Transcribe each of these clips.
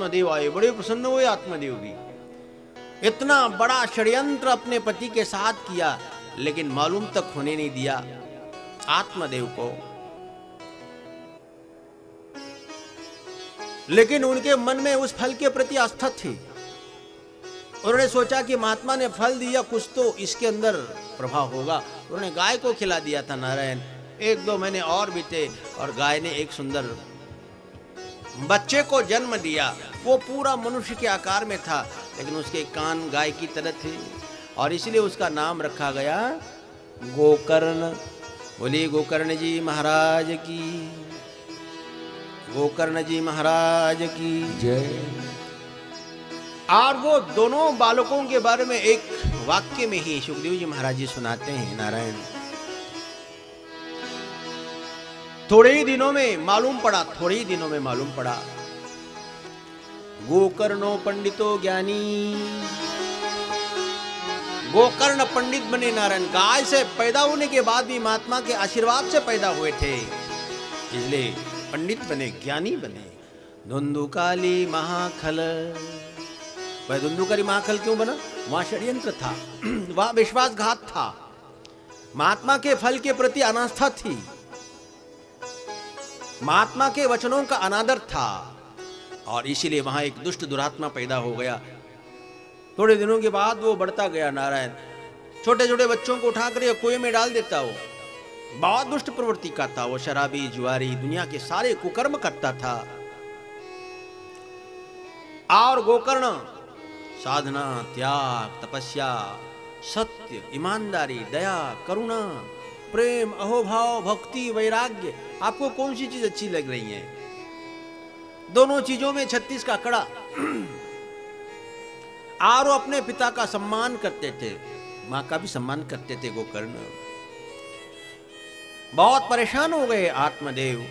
आत्मदेव आए, बड़े प्रसन्न हुए आत्मदेव भी। इतना बड़ा षड्यंत्र अपने पति के साथ किया, लेकिन मालूम तक होने नहीं दिया आत्मदेव को। लेकिन उनके मन में उस फल के प्रति आस्था थी। उन्होंने सोचा कि महात्मा ने फल दिया, कुछ तो इसके अंदर प्रभाव होगा। उन्होंने गाय को खिला दिया था नारायण। 1-2 महीने और बीते और गाय ने एक सुंदर बच्चे को जन्म दिया। वो पूरा मनुष्य के आकार में था, लेकिन उसके कान गाय की तरह थे, और इसलिए उसका नाम रखा गया गोकर्ण। बोलिए गोकर्ण जी महाराज की, गोकर्ण जी महाराज की जय। और वो दोनों बालकों के बारे में एक वाक्य में ही शुकदेव जी महाराज जी सुनाते हैं नारायण। थोड़े ही दिनों में मालूम पड़ा, गोकर्णो पंडितो ज्ञानी, गोकर्ण पंडित बने नारायण। गाय से पैदा होने के बाद भी महात्मा के आशीर्वाद से पैदा हुए थे, इसलिए पंडित बने, ज्ञानी बने। धुंधुकारी महाखल, वह धुंधुकारी महाखल क्यों बना? वहां षड्यंत्र था, वहां विश्वासघात था, महात्मा के फल के प्रति अनास्था थी, महात्मा के वचनों का अनादर था, और इसीलिए वहां एक दुष्ट दुरात्मा पैदा हो गया। थोड़े दिनों के बाद वो बढ़ता गया नारायण। छोटे छोटे बच्चों को उठाकर कुएं में डाल देता। वो बहुत दुष्ट प्रवृत्ति का था, वो शराबी, जुआरी, दुनिया के सारे कुकर्म करता था। और गोकर्ण साधना, त्याग, तपस्या, सत्य, ईमानदारी, दया, करुणा, प्रेम, अहोभाव, भक्ति, वैराग्य, आपको कौन सी चीज अच्छी लग रही है? दोनों चीजों में 36 का कड़ा। और वो अपने पिता का सम्मान करते थे, मां का भी सम्मान करते थे गोकर्ण। बहुत परेशान हो गए आत्मदेव,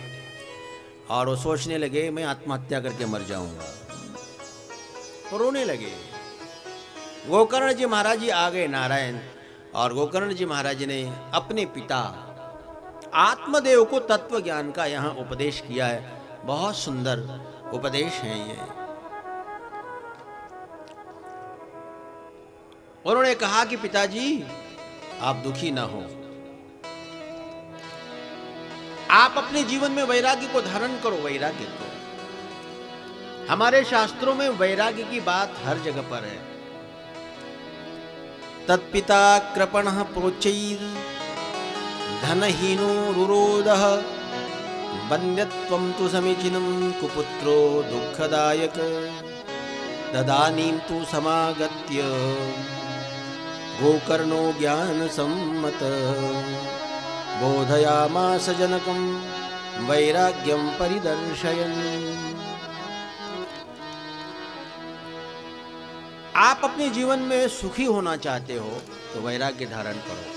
और वो सोचने लगे मैं आत्महत्या करके मर जाऊंगा, रोने लगे। गोकर्ण जी महाराज जी आ गए नारायण, और गोकर्ण जी महाराज ने अपने पिता आत्मदेव को तत्व ज्ञान का यहाँ उपदेश किया है। बहुत सुंदर उपदेश है ये। उन्होंने कहा कि पिताजी आप दुखी ना हो, आप अपने जीवन में वैराग्य को धारण करो, वैराग्य को। हमारे शास्त्रों में वैराग्य की बात हर जगह पर है। तत्पिता कृपणः प्रोच्चैर धनहीनो रुरोदः, बन्ध्यत्वं तु समीचीनं कुपुत्रो दुःखदायक, तदानीं तु समागत्य गोकर्णो ज्ञानसम्मतः बोधयामास जनकं वैराग्यं परिदर्शयन्। आप अपने जीवन में सुखी होना चाहते हो तो वैराग्य धारण करो।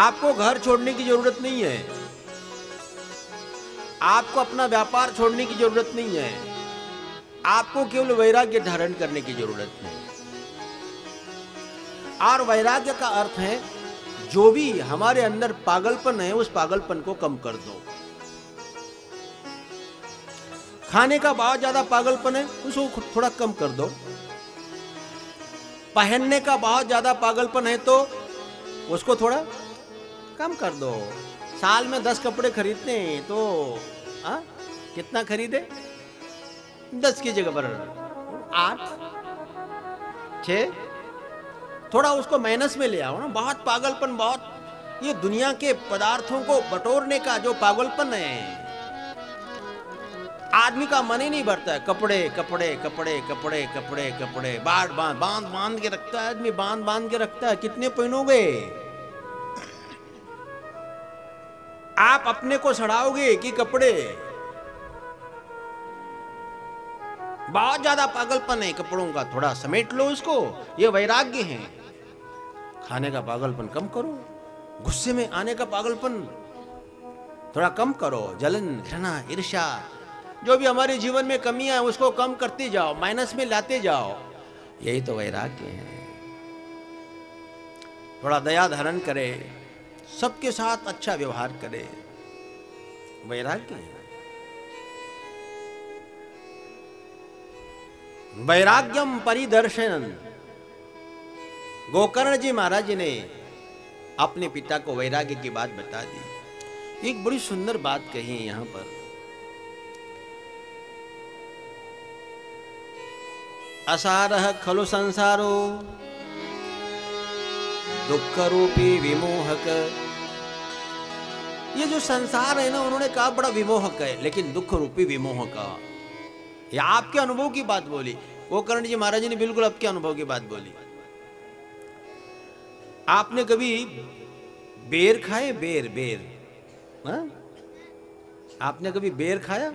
आपको घर छोड़ने की जरूरत नहीं है, आपको अपना व्यापार छोड़ने की जरूरत नहीं है, आपको केवल वैराग्य धारण करने की जरूरत है। और वैराग्य का अर्थ है जो भी हमारे अंदर पागलपन है उस पागलपन को कम कर दो। खाने का बहुत ज्यादा पागलपन है, उसको थोड़ा कम कर दो। पहनने का बहुत ज्यादा पागलपन है तो उसको थोड़ा कम कर दो। साल में 10 कपड़े खरीदने हैं तो कितना खरीदे? 10 की जगह पर 8, 6, थोड़ा उसको माइनस में ले आओ ना। बहुत पागलपन, बहुत ये दुनिया के पदार्थों को बटोरने का जो पागलपन है, आदमी का मन ही नहीं भरता है। कपड़े कपड़े कपड़े कपड़े कपड़े कपड़े बांध के रखता है आदमी, बांध के रखता है। कितने पहनोगे? आप अपने को सड़ाओगे कि कपड़े? बहुत ज्यादा पागलपन है कपड़ों का, थोड़ा समेट लो उसको। ये वैराग्य है। खाने का पागलपन कम करो, गुस्से में आने का पागलपन थोड़ा कम करो, जलन, घृणा, ईर्ष्या, जो भी हमारे जीवन में कमियां है उसको कम करते जाओ, माइनस में लाते जाओ। यही तो वैराग्य है। थोड़ा दया धारण करे, सबके साथ अच्छा व्यवहार करे, वैराग्य है। वैराग्यम परिदर्शन। गोकर्ण जी महाराज ने अपने पिता को वैराग्य की बात बता दी। एक बड़ी सुंदर बात कही यहां पर, असारः खलु संसारो दुख रूपी विमोहक। ये जो संसार है ना, उन्होंने कहा बड़ा विमोहक है, लेकिन दुख रूपी विमोहक, ये आपके अनुभव की बात बोली। गोकर्ण जी महाराज ने बिल्कुल आपके अनुभव की बात बोली। आपने कभी बेर खाए? बेर बेर हा? आपने कभी बेर खाया?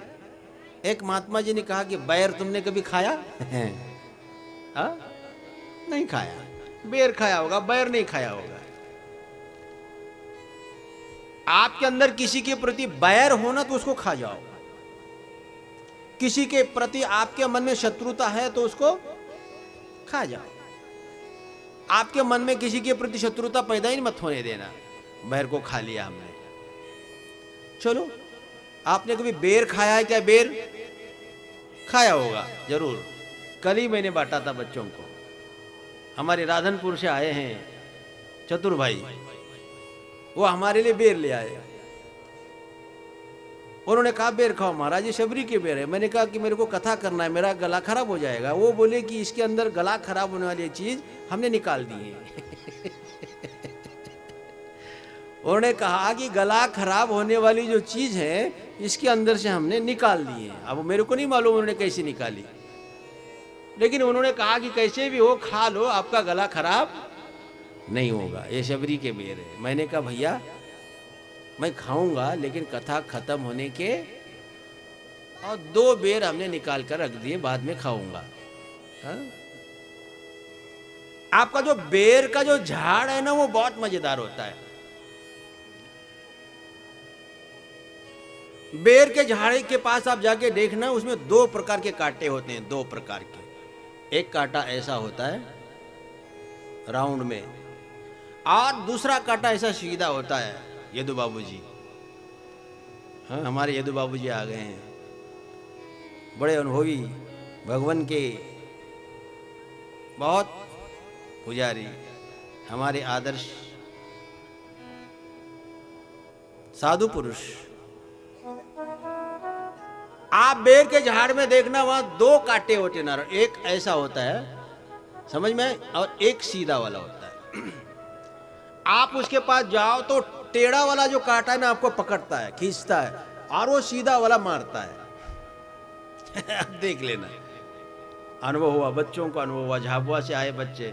एक महात्मा जी ने कहा कि बैर तुमने कभी खाया हा? नहीं खाया। बेर खाया होगा, बैर नहीं खाया होगा। आपके अंदर किसी के प्रति बैर होना तो उसको खा जाओ, किसी के प्रति आपके मन में शत्रुता है तो उसको खा जाओ। आपके मन में किसी के प्रति शत्रुता पैदा ही मत होने देना। बैर को खा लिया हमने, चलो। आपने कभी बेर खाया है क्या? बेर खाया होगा जरूर। कल ही मैंने बांटा था बच्चों को, हमारे राधनपुर से आए हैं चतुर भाई, वो हमारे लिए बेर ले आए। उन्होंने कहा बेर खाओ महाराज, ये शबरी के बेर है। मैंने कहा कि मेरे को कथा करना है, मेरा गला खराब हो जाएगा। वो बोले कि इसके अंदर गला खराब होने वाली चीज हमने निकाल दी है। उन्होंने कहा कि गला खराब होने वाली जो चीज है इसके अंदर से हमने निकाल दी है। अब मेरे को नहीं मालूम उन्होंने कैसे निकाली, लेकिन उन्होंने कहा कि कैसे भी हो खा लो, आपका गला खराब नहीं होगा, ये शबरी के बेर है। मैंने कहा भैया मैं खाऊंगा, लेकिन कथा खत्म होने के, और 2 बेर हमने निकाल कर रख दिए, बाद में खाऊंगा। आपका जो बेर का जो झाड़ है ना, वो बहुत मजेदार होता है। बेर के झाड़ के पास आप जाके देखना, उसमें 2 प्रकार के कांटे होते हैं, 2 प्रकार के। एक कांटा ऐसा होता है राउंड में, और दूसरा कांटा ऐसा सीधा होता है। यदु बाबूजी, हाँ हमारे यदु बाबूजी आ गए हैं, बड़े अनुभवी भगवान के बहुत पुजारी, हमारे आदर्श साधु पुरुष। आप बेर के झाड़ में देखना, वहां 2 कांटे होते ना, एक ऐसा होता है समझ में, और एक सीधा वाला होता है। आप उसके पास जाओ तो टेढ़ा वाला जो कांटा है ना, आपको पकड़ता है, खींचता है, और वो सीधा वाला मारता है। आप देख लेना, अनुभव हुआ, बच्चों को अनुभव हुआ, झाबुआ से आए बच्चे।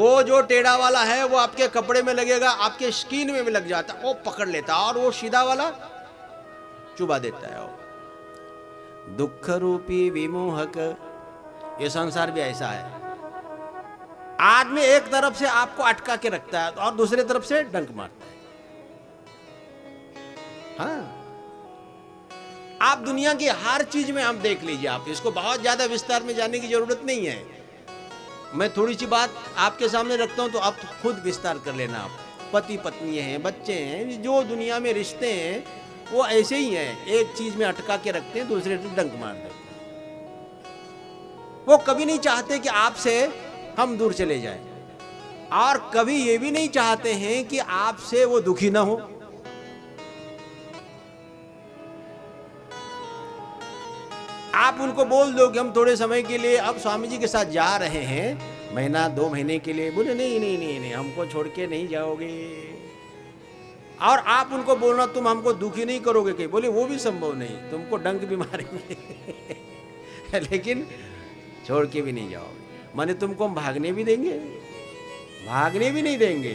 वो जो टेढ़ा वाला है वो आपके कपड़े में लगेगा, आपके स्किन में भी लग जाता है, वो पकड़ लेता है, और वो सीधा वाला चुबा देता है। वो दुख रूपी विमोहक। ये संसार भी ऐसा है, आदमी एक तरफ से आपको अटका के रखता है और दूसरे तरफ से डंक मारता है। हाँ। आप दुनिया की हर चीज में हम देख लीजिए, आप इसको बहुत ज्यादा विस्तार में जाने की जरूरत नहीं है। मैं थोड़ी सी बात आपके सामने रखता हूं तो आप खुद विस्तार कर लेना। आप पति पत्नी हैं, बच्चे हैं, जो दुनिया में रिश्ते हैं वो ऐसे ही हैं, एक चीज में अटका के रखते हैं, दूसरे को डंक मार देते हैं। वो कभी नहीं चाहते कि आपसे हम दूर चले जाएं, और कभी ये भी नहीं चाहते हैं कि आपसे वो दुखी ना हो। आप उनको बोल दो कि हम थोड़े समय के लिए अब स्वामी जी के साथ जा रहे हैं, महीना 2 महीने के लिए। बोले नहीं नहीं नहीं नहीं, हमको छोड़ के नहीं जाओगे। और आप उनको बोलना तुम हमको दुखी नहीं करोगे कि, बोले वो भी संभव नहीं, तुमको डंक भी मारेंगे लेकिन छोड़ के भी नहीं जाओगे। माने तुमको हम भागने भी देंगे, भागने भी नहीं देंगे।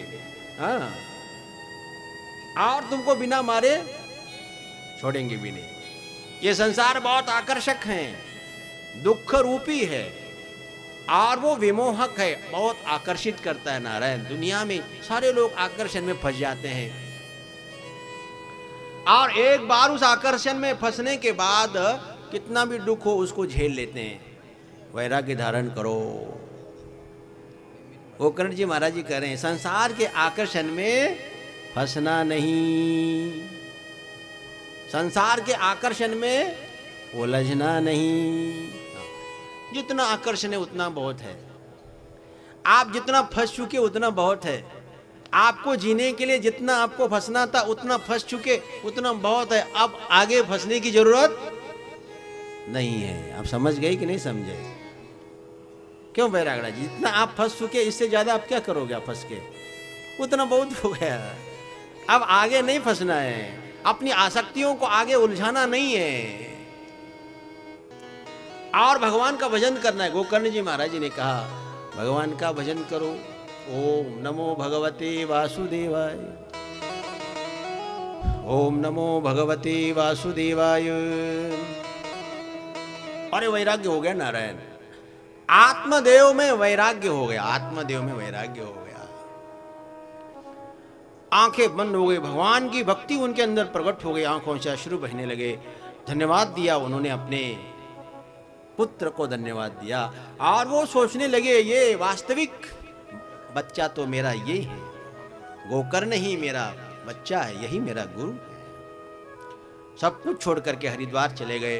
हाँ, और तुमको बिना मारे छोड़ेंगे भी नहीं। ये संसार बहुत आकर्षक है, दुख रूपी है, और वो विमोहक है, बहुत आकर्षित करता है। नारायण, दुनिया में सारे लोग आकर्षण में फंस जाते हैं, और एक बार उस आकर्षण में फंसने के बाद कितना भी दुख हो उसको झेल लेते हैं। वैराग्य धारण करो। गोकर्ण जी महाराज जी कह रहे हैं, संसार के आकर्षण में फंसना नहीं, संसार के आकर्षण में उलझना नहीं। जितना आकर्षण है उतना बहुत है, आप जितना फंस चुके उतना बहुत है, आपको जीने के लिए जितना आपको फंसना था उतना फंस चुके उतना बहुत है, अब आगे फंसने की जरूरत नहीं है। आप समझ गए कि नहीं समझे? क्यों बैरागड़ा जी, जितना आप फंस चुके इससे ज्यादा आप क्या करोगे? आप फंस के उतना बहुत हो गया, अब आगे नहीं फंसना है, अपनी आसक्तियों को आगे उलझाना नहीं है और भगवान का भजन करना है। गोकर्ण जी महाराज जी ने कहा भगवान का भजन करो, ओम नमो भगवते वासुदेवाय, ओम नमो भगवते वासुदेवाय। अरे वैराग्य हो गया नारायण, आत्मदेव में वैराग्य हो गया, आत्मदेव में वैराग्य हो गया, आंखें बंद हो गई, भगवान की भक्ति उनके अंदर प्रकट हो गई, आंखों से अश्रु बहने लगे। धन्यवाद दिया उन्होंने, अपने पुत्र को धन्यवाद दिया और वो सोचने लगे ये वास्तविक बच्चा तो मेरा ये है, गोकर्ण ही मेरा बच्चा है, यही मेरा गुरु है। सब कुछ छोड़ करके हरिद्वार चले गए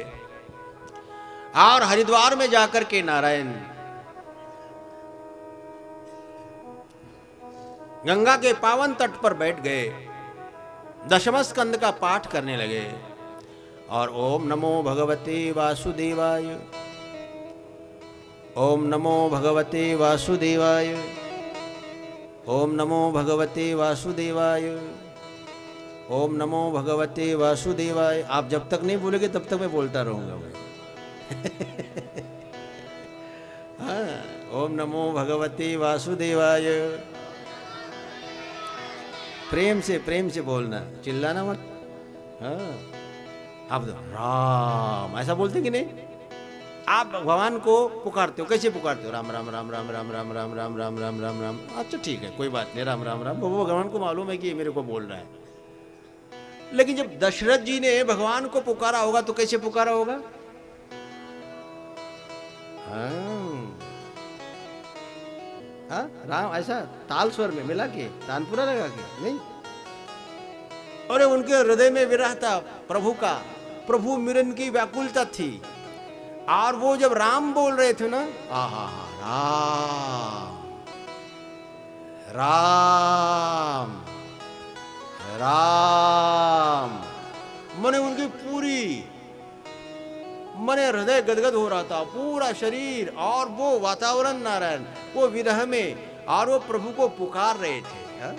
और हरिद्वार में जाकर के नारायण गंगा के पावन तट पर बैठ गए, दशम स्कंद का पाठ करने लगे और ओम नमो भगवते वासुदेवाय, ओम नमो भगवते वासुदेवाय, ओम नमो भगवते वासुदेवाय, ओम नमो भगवते वासुदेवाय। आप जब तक नहीं बोलोगे तब तक मैं बोलता रहूंगा भाई। हाँ, ओम नमो भगवते वासुदेवाय, प्रेम से बोलना, चिल्लाना मत। हाँ, आप राम ऐसा बोलते कि नहीं? आप भगवान को पुकारते हो, कैसे पुकारते हो? राम राम राम राम राम राम राम राम राम राम राम राम। अच्छा ठीक है, कोई बात नहीं, राम राम राम। वो भगवान को मालूम है कि ये मेरे को बोल रहा है, लेकिन जब दशरथ जी ने भगवान को पुकारा होगा तो कैसे पुकारा होगा? हाँ, राम ऐसा ताल स्वर में मिला के, तानपुरा लगा के नहीं। अरे उनके हृदय में विरह था प्रभु का, प्रभु मिलन की व्याकुलता थी और वो जब राम बोल रहे थे ना, आहा राम राम राम, मने उनकी पूरी मने हृदय गदगद हो रहा था, पूरा शरीर और वो वातावरण नारायण, वो विरह में और वो प्रभु को पुकार रहे थे। हा?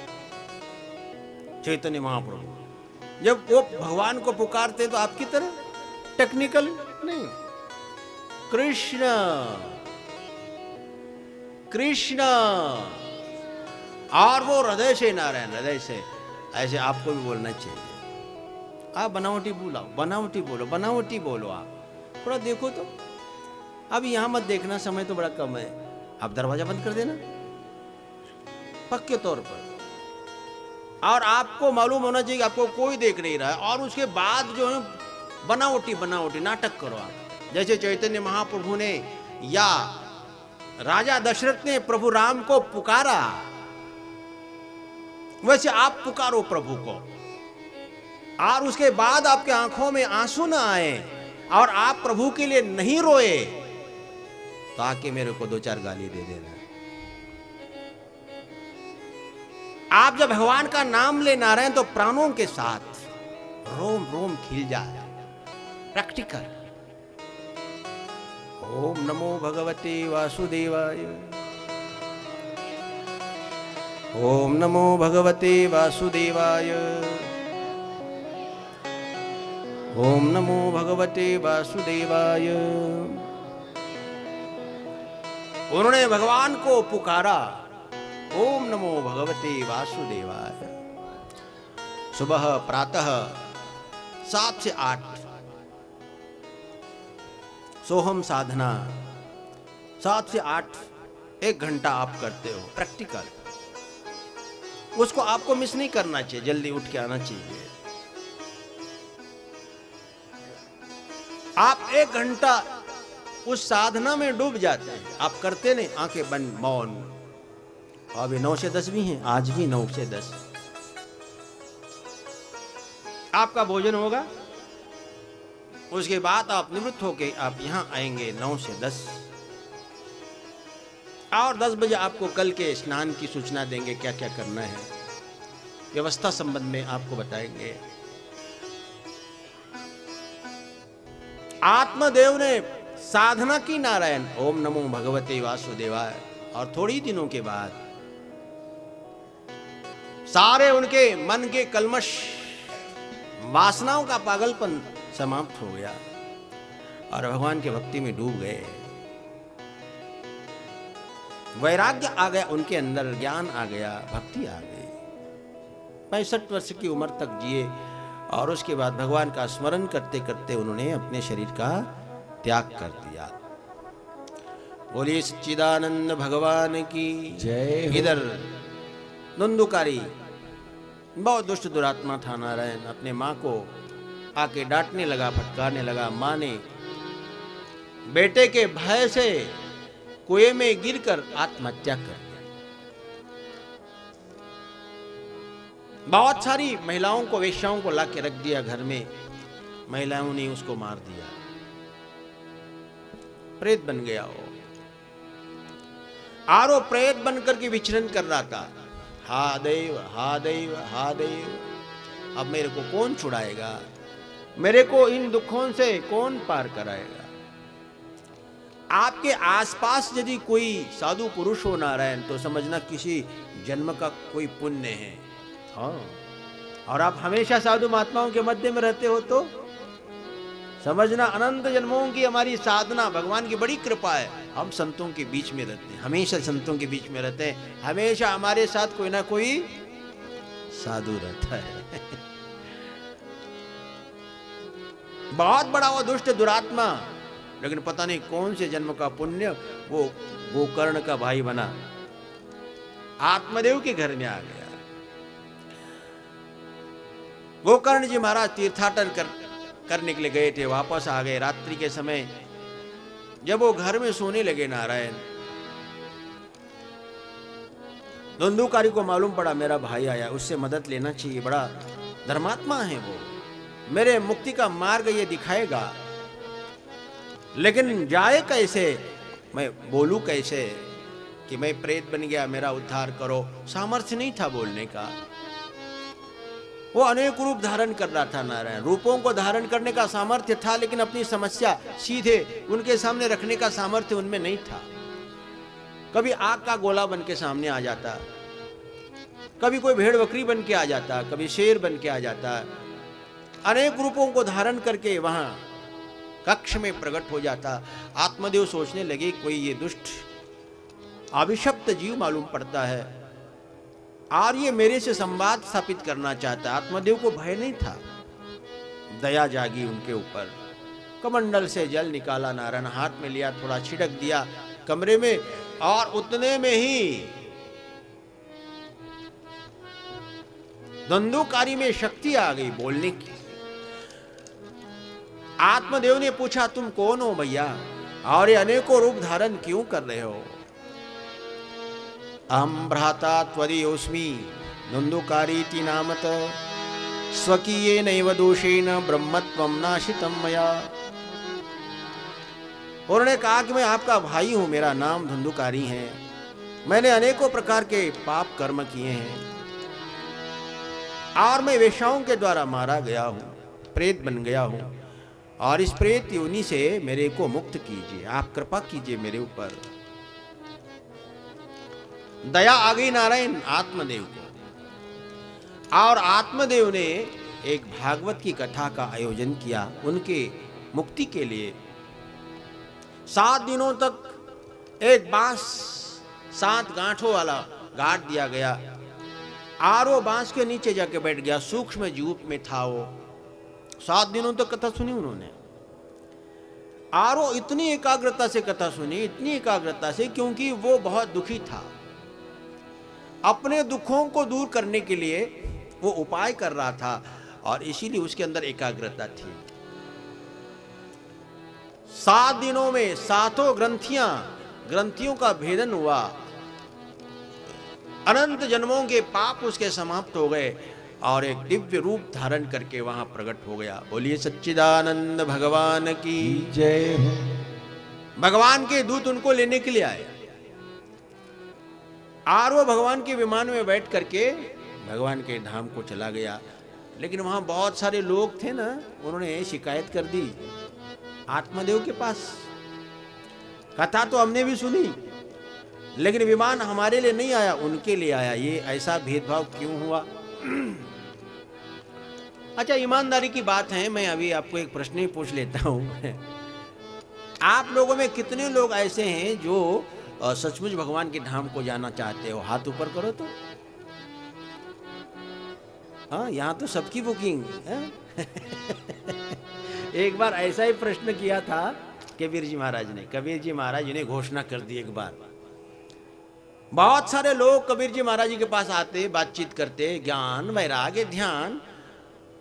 चैतन्य महाप्रभु जब वो भगवान को पुकारते तो आपकी तरह टेक्निकल नहीं, कृष्ण कृष्ण, और वो हृदय से नारायण, हृदय से। ऐसे आपको भी बोलना चाहिए, आप बनावटी बोलाओ, बनावटी बोलो, बनावटी बोलो, आप थोड़ा देखो तो। अब यहां मत देखना, समय तो बड़ा कम है, आप दरवाजा बंद कर देना पक्के तौर पर, और आपको मालूम होना चाहिए आपको कोई देख नहीं रहा है, और उसके बाद जो है बनावटी बनावटी नाटक करो आप, जैसे चैतन्य महाप्रभु ने या राजा दशरथ ने प्रभु राम को पुकारा, वैसे आप पुकारो प्रभु को, और उसके बाद आपके आंखों में आंसू ना आए और आप प्रभु के लिए नहीं रोए, ताकि मेरे को दो चार गाली दे देना। आप जब भगवान का नाम ले नारायण तो प्राणों के साथ, रोम रोम खिल जाए, प्रैक्टिकल। ओम नमो भगवते वासुदेवाय, ओम नमो भगवते वासुदेवाय, ओम नमो भगवते वासुदेवाय। उन्होंने भगवान को पुकारा, ओम नमो भगवते वासुदेवाय। सुबह प्रातः 7 से 8 सोहम साधना, 7 से 8 1 घंटा आप करते हो प्रैक्टिकल, उसको आपको मिस नहीं करना चाहिए, जल्दी उठ के आना चाहिए। आप 1 घंटा उस साधना में डूब जाते हैं, आप करते नहीं, आंखें बंद मौन। अभी 9 से 10 भी हैं, आज भी 9 से 10। आपका भोजन होगा, उसके बाद आप निवृत्त होके आप यहाँ आएंगे 9 से 10। और 10 बजे आपको कल के स्नान की सूचना देंगे, क्या क्या करना है व्यवस्था संबंध में आपको बताएंगे। आत्मदेव ने साधना की नारायण ओम नमो भगवते वासुदेवाय, और थोड़ी दिनों के बाद सारे उनके मन के कलमश वासनाओं का पागलपन समाप्त हो गया और भगवान के भक्ति में डूब गए। वैराग्य आ गया उनके अंदर, ज्ञान आ गया, भक्ति आ गई। 65 वर्ष की उम्र तक जिए और उसके बाद भगवान का स्मरण करते करते उन्होंने अपने शरीर का त्याग कर दिया। बोलिए सच्चिदानंद भगवान की जय। इधर धुंधुकारी बहुत दुष्ट दुरात्मा था नारायण, अपने माँ को आके डांटने लगा, फटकारने लगा। माँ ने बेटे के भय से कुएं में गिरकर आत्महत्या कर दी। बहुत सारी महिलाओं को, वेश्याओं को लाके रख दिया घर में, महिलाओं ने उसको मार दिया, प्रेत बन गया वो। आरो प्रेत बनकर के विचरण कर रहा था, हा देव हा देव हा देव, अब मेरे को कौन छुड़ाएगा, मेरे को इन दुखों से कौन पार कराएगा। आपके आसपास यदि कोई साधु पुरुष हो नारायण तो समझना किसी जन्म का कोई पुण्य है। हाँ, और आप हमेशा साधु महात्माओं के मध्य में रहते हो तो समझना अनंत जन्मों की हमारी साधना, भगवान की बड़ी कृपा है। हम संतों के बीच में रहते हैं, हमेशा संतों के बीच में रहते हैं, हमेशा हमारे साथ कोई ना कोई साधु रहता है। बहुत बड़ा वो दुष्ट दुरात्मा, लेकिन पता नहीं कौन से जन्म का पुण्य वो गोकर्ण का भाई बना, आत्मदेव के घर में आ गया। गोकर्ण जी महाराज तीर्थाटन करने के लिए गए थे, वापस आ गए। रात्रि के समय जब वो घर में सोने लगे नारायण, धुंधुकारी को मालूम पड़ा मेरा भाई आया, उससे मदद लेना चाहिए, बड़ा धर्मात्मा है वो, मेरे मुक्ति का मार्ग ये दिखाएगा। लेकिन जाए कैसे, मैं बोलूं कैसे कि मैं प्रेत बन गया, मेरा उद्धार करो, सामर्थ्य नहीं था बोलने का। वो अनेक रूप धारण कर रहा था नारायण, रूपों को धारण करने का सामर्थ्य था, लेकिन अपनी समस्या सीधे उनके सामने रखने का सामर्थ्य उनमें नहीं था। कभी आग का गोला बन के सामने आ जाता, कभी कोई भेड़ बकरी बन के आ जाता, कभी शेर बन के आ जाता, अनेक रूपों को धारण करके वहां कक्ष में प्रकट हो जाता। आत्मदेव सोचने लगे कोई ये दुष्ट अभिशप्त जीव मालूम पड़ता है और ये मेरे से संवाद स्थापित करना चाहता। आत्मदेव को भय नहीं था, दया जागी उनके ऊपर। कमंडल से जल निकाला नारायण, हाथ में लिया, थोड़ा छिड़क दिया कमरे में, और उतने में ही धुंधुकारी में शक्ति आ गई बोलने की। आत्मदेव ने पूछा तुम कौन हो भैया, और ये अनेकों रूप धारण क्यों कर रहे हो। अहम भ्राता त्वदीयोस्मि धुंधुकारीति नामत स्वकीये नैव दोषेण ब्रह्मत्वं नाशितं मया। उन्होंने कहा कि मैं आपका भाई हूं, मेरा नाम धुंधुकारी है, मैंने अनेकों प्रकार के पाप कर्म किए हैं और मैं वेश्याओं के द्वारा मारा गया हूं, प्रेत बन गया हूं, और इस प्रेत योनि से मेरे को मुक्त कीजिए, आप कृपा कीजिए मेरे ऊपर। दया आ गई नारायण आत्मदेव को, और आत्मदेव ने एक भागवत की कथा का आयोजन किया उनके मुक्ति के लिए। 7 दिनों तक एक बांस 7 गांठों वाला गांठ दिया गया, और वो बांस के नीचे जाके बैठ गया, सूक्ष्म जीव में था वो। 7 दिनों तक कथा सुनी उन्होंने, आरो इतनी एकाग्रता से कथा सुनी, इतनी एकाग्रता से, क्योंकि वो बहुत दुखी था। अपने दुखों को दूर करने के लिए वो उपाय कर रहा था और इसीलिए उसके अंदर एकाग्रता थी। 7 दिनों में 7 ग्रंथियों का भेदन हुआ, अनंत जन्मों के पाप उसके समाप्त हो गए और एक दिव्य रूप धारण करके वहां प्रकट हो गया। बोलिए सच्चिदानंद भगवान की जय। भगवान के दूत उनको लेने के लिए आए, और वो भगवान के विमान में बैठ करके भगवान के धाम को चला गया। लेकिन वहाँ बहुत सारे लोग थे ना, उन्होंने शिकायत कर दी आत्मदेव के पास। कथा तो हमने भी सुनी लेकिन विमान हमारे लिए नहीं आया, उनके लिए आया, ये ऐसा भेदभाव क्यों हुआ? अच्छा ईमानदारी की बात है, मैं अभी आपको एक प्रश्न ही पूछ लेता हूँ। आप लोगों में कितने लोग ऐसे हैं जो सचमुच भगवान के धाम को जाना चाहते हो? हाथ ऊपर करो तो। हाँ, यहाँ तो सबकी बुकिंग है। एक बार ऐसा ही प्रश्न किया था कबीर जी महाराज ने घोषणा कर दी। एक बार बहुत सारे लोग कबीर जी महाराज जी के पास आते, बातचीत करते, ज्ञान वैराग्य ध्यान।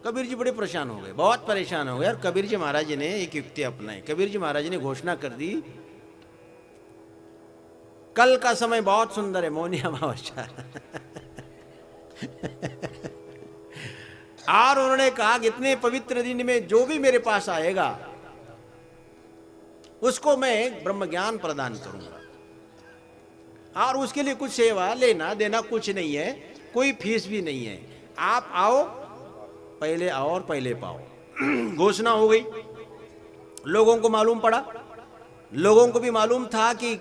कबीर जी बड़े परेशान हो गए, बहुत परेशान हो गए। और कबीर जी महाराज जी ने एक युक्ति अपनाई। कबीर जी महाराज जी ने घोषणा कर दी, कल का समय बहुत सुंदर है, मौनी अमावस्या। और उन्होंने कहा कि इतने पवित्र दिन में जो भी मेरे पास आएगा उसको मैं ब्रह्म ज्ञान प्रदान करूंगा और उसके लिए कुछ सेवा लेना देना कुछ नहीं है, कोई फीस भी नहीं है। आप आओ, पहले आओ और पहले पाओ। घोषणा हो गई, लोगों को मालूम पड़ा। लोगों को भी मालूम था कि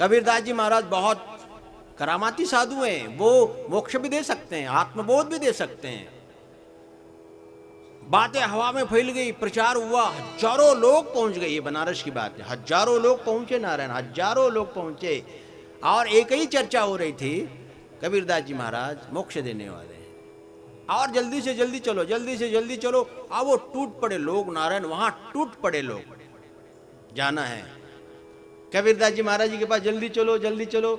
कबीरदास जी महाराज बहुत करामाती साधु हैं, वो मोक्ष भी दे सकते हैं, आत्मबोध भी दे सकते हैं। बातें हवा में फैल गई, प्रचार हुआ, हजारों लोग पहुंच गए। ये बनारस की बात है, हजारों लोग पहुंचे नारायण, हजारों लोग पहुंचे। और एक ही चर्चा हो रही थी, कबीरदास जी महाराज मोक्ष देने वाले हैं और जल्दी से जल्दी चलो, जल्दी से जल्दी चलो। और वो टूट पड़े लोग नारायण, वहां टूट पड़े लोग, जाना है कबीरदास जी महाराज जी के पास, जल्दी चलो जल्दी चलो।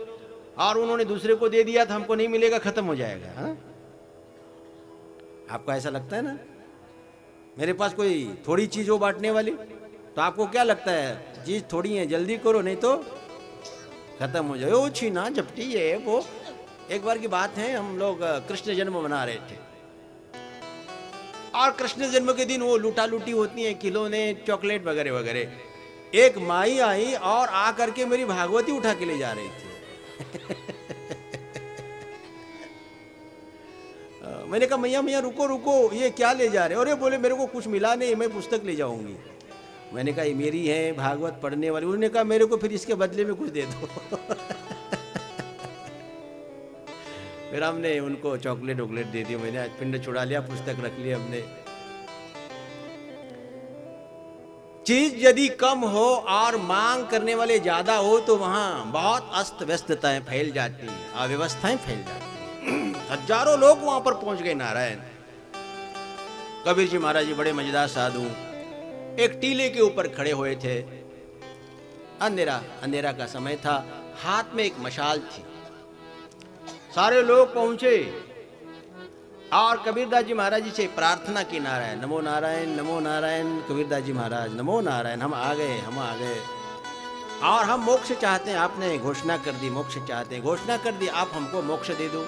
और उन्होंने दूसरे को दे दिया तो हमको नहीं मिलेगा, खत्म हो जाएगा। हाँ, आपको ऐसा लगता है ना? मेरे पास कोई थोड़ी चीज हो बांटने वाली, तो आपको क्या लगता है चीज थोड़ी है, जल्दी करो नहीं तो खत्म हो जाए। वो छीना झपटी ये वो। एक बार की बात है, हम लोग कृष्ण जन्म मना रहे थे और कृष्ण जन्म के दिन वो लूटा लूटी होती है, खिलौने चॉकलेट वगैरह वगैरह। एक माई आई और आकर के मेरी भागवती उठा के ले जा रही थी। मैंने कहा मैया मैया रुको रुको, ये क्या ले जा रहे हो? अरे बोले मेरे को कुछ मिला नहीं, मैं पुस्तक ले जाऊंगी। मैंने कहा ये मेरी है भागवत पढ़ने वाली। उन्होंने कहा मेरे को फिर इसके बदले में कुछ दे दो। फिर हमने उनको चॉकलेट वॉकलेट दे दी, मैंने पिंड छुड़ा लिया, पुस्तक रख लिया हमने। चीज यदि कम हो और मांग करने वाले ज्यादा हो तो वहां बहुत अस्त व्यस्तताएं फैल जाती है, अव्यवस्थाएं फैल जाती है। हजारों लोग वहां पर पहुंच गए नारायण। कबीर जी महाराज जी बड़े मजेदार साधु एक टीले के ऊपर खड़े हुए थे। अंधेरा अंधेरा का समय था, हाथ में एक मशाल थी। सारे लोग पहुंचे और कबीरदास जी महाराज जी से प्रार्थना की, नारायण नमो नारायण नमो नारायण, कबीरदास जी महाराज नमो नारायण, हम आ गए हम आ गए और हम मोक्ष चाहते हैं। आपने घोषणा कर दी मोक्ष चाहते हैं, घोषणा कर दी, आप हमको मोक्ष दे दो।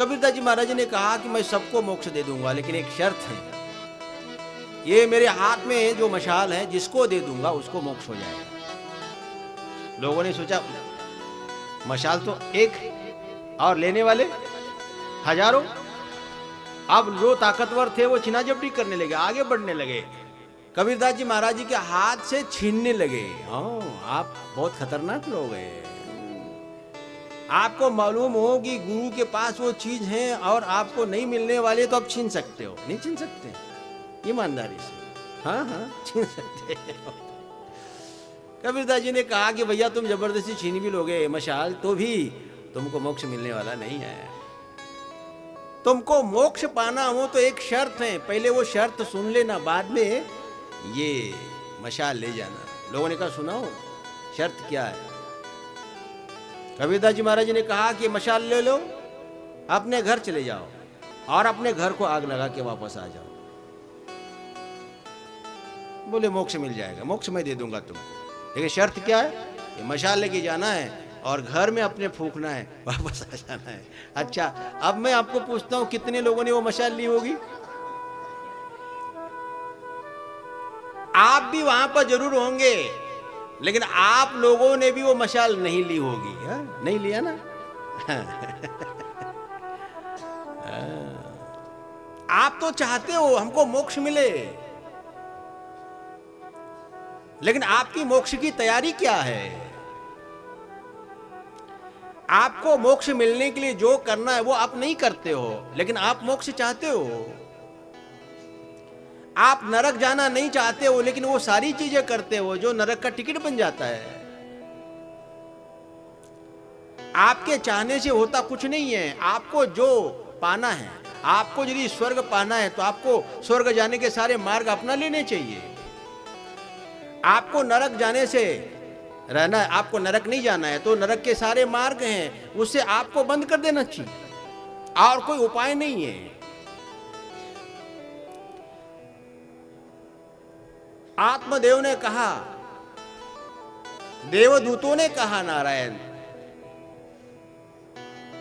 कबीरदास जी महाराज ने कहा कि मैं सबको मोक्ष दे दूंगा लेकिन एक शर्त है, ये मेरे हाथ में जो मशाल है जिसको दे दूंगा उसको मोक्ष हो जाएगा। लोगों ने सोचा मशाल तो एक और लेने वाले हजारों। अब जो ताकतवर थे वो छीनाझपटी करने लगे, आगे बढ़ने लगे, कबीरदास जी महाराज जी के हाथ से छीनने लगे। आप बहुत खतरनाक लोग हैं, आपको मालूम हो कि गुरु के पास वो चीज है और आपको नहीं मिलने वाले तो आप छीन सकते हो, नहीं छीन सकते ईमानदारी से। हाँ हाँ छीन सकते हो। कबीरदास जी ने कहा कि भैया तुम जबरदस्ती छीन भी लोगे मशाल तो भी तुमको मोक्ष मिलने वाला नहीं है। तुमको मोक्ष पाना हो तो एक शर्त है, पहले वो शर्त सुन लेना, बाद में ये मशाल ले जाना। लोगों ने कहा सुनाओ शर्त क्या है। कबीरदास जी महाराज ने कहा कि मशाल ले लो, अपने घर चले जाओ और अपने घर को आग लगा के वापस आ जाओ। बोले मोक्ष मिल जाएगा, मोक्ष मैं दे दूंगा तुमको, लेकिन शर्त क्या है, ये मशाल लेके जाना है और घर में अपने फूकना है, वापस आ जाना है। अच्छा अब मैं आपको पूछता हूँ कितने लोगों ने वो मशाल ली होगी? आप भी वहां पर जरूर होंगे लेकिन आप लोगों ने भी वो मशाल नहीं ली होगी। हा? नहीं लिया ना। आप तो चाहते हो हमको मोक्ष मिले, लेकिन आपकी मोक्ष की तैयारी क्या है? आपको मोक्ष मिलने के लिए जो करना है वो आप नहीं करते हो, लेकिन आप मोक्ष चाहते हो। आप नरक जाना नहीं चाहते हो, लेकिन वो सारी चीजें करते हो जो नरक का टिकट बन जाता है। आपके चाहने से होता कुछ नहीं है। आपको जो पाना है, आपको यदि स्वर्ग पाना है तो आपको स्वर्ग जाने के सारे मार्ग अपना लेने चाहिए। आपको नरक जाने से रहना है, आपको नरक नहीं जाना है, तो नरक के सारे मार्ग हैं, उससे आपको बंद कर देना चाहिए। और कोई उपाय नहीं है। आत्मदेव ने कहा, देवदूतों ने कहा, नारायण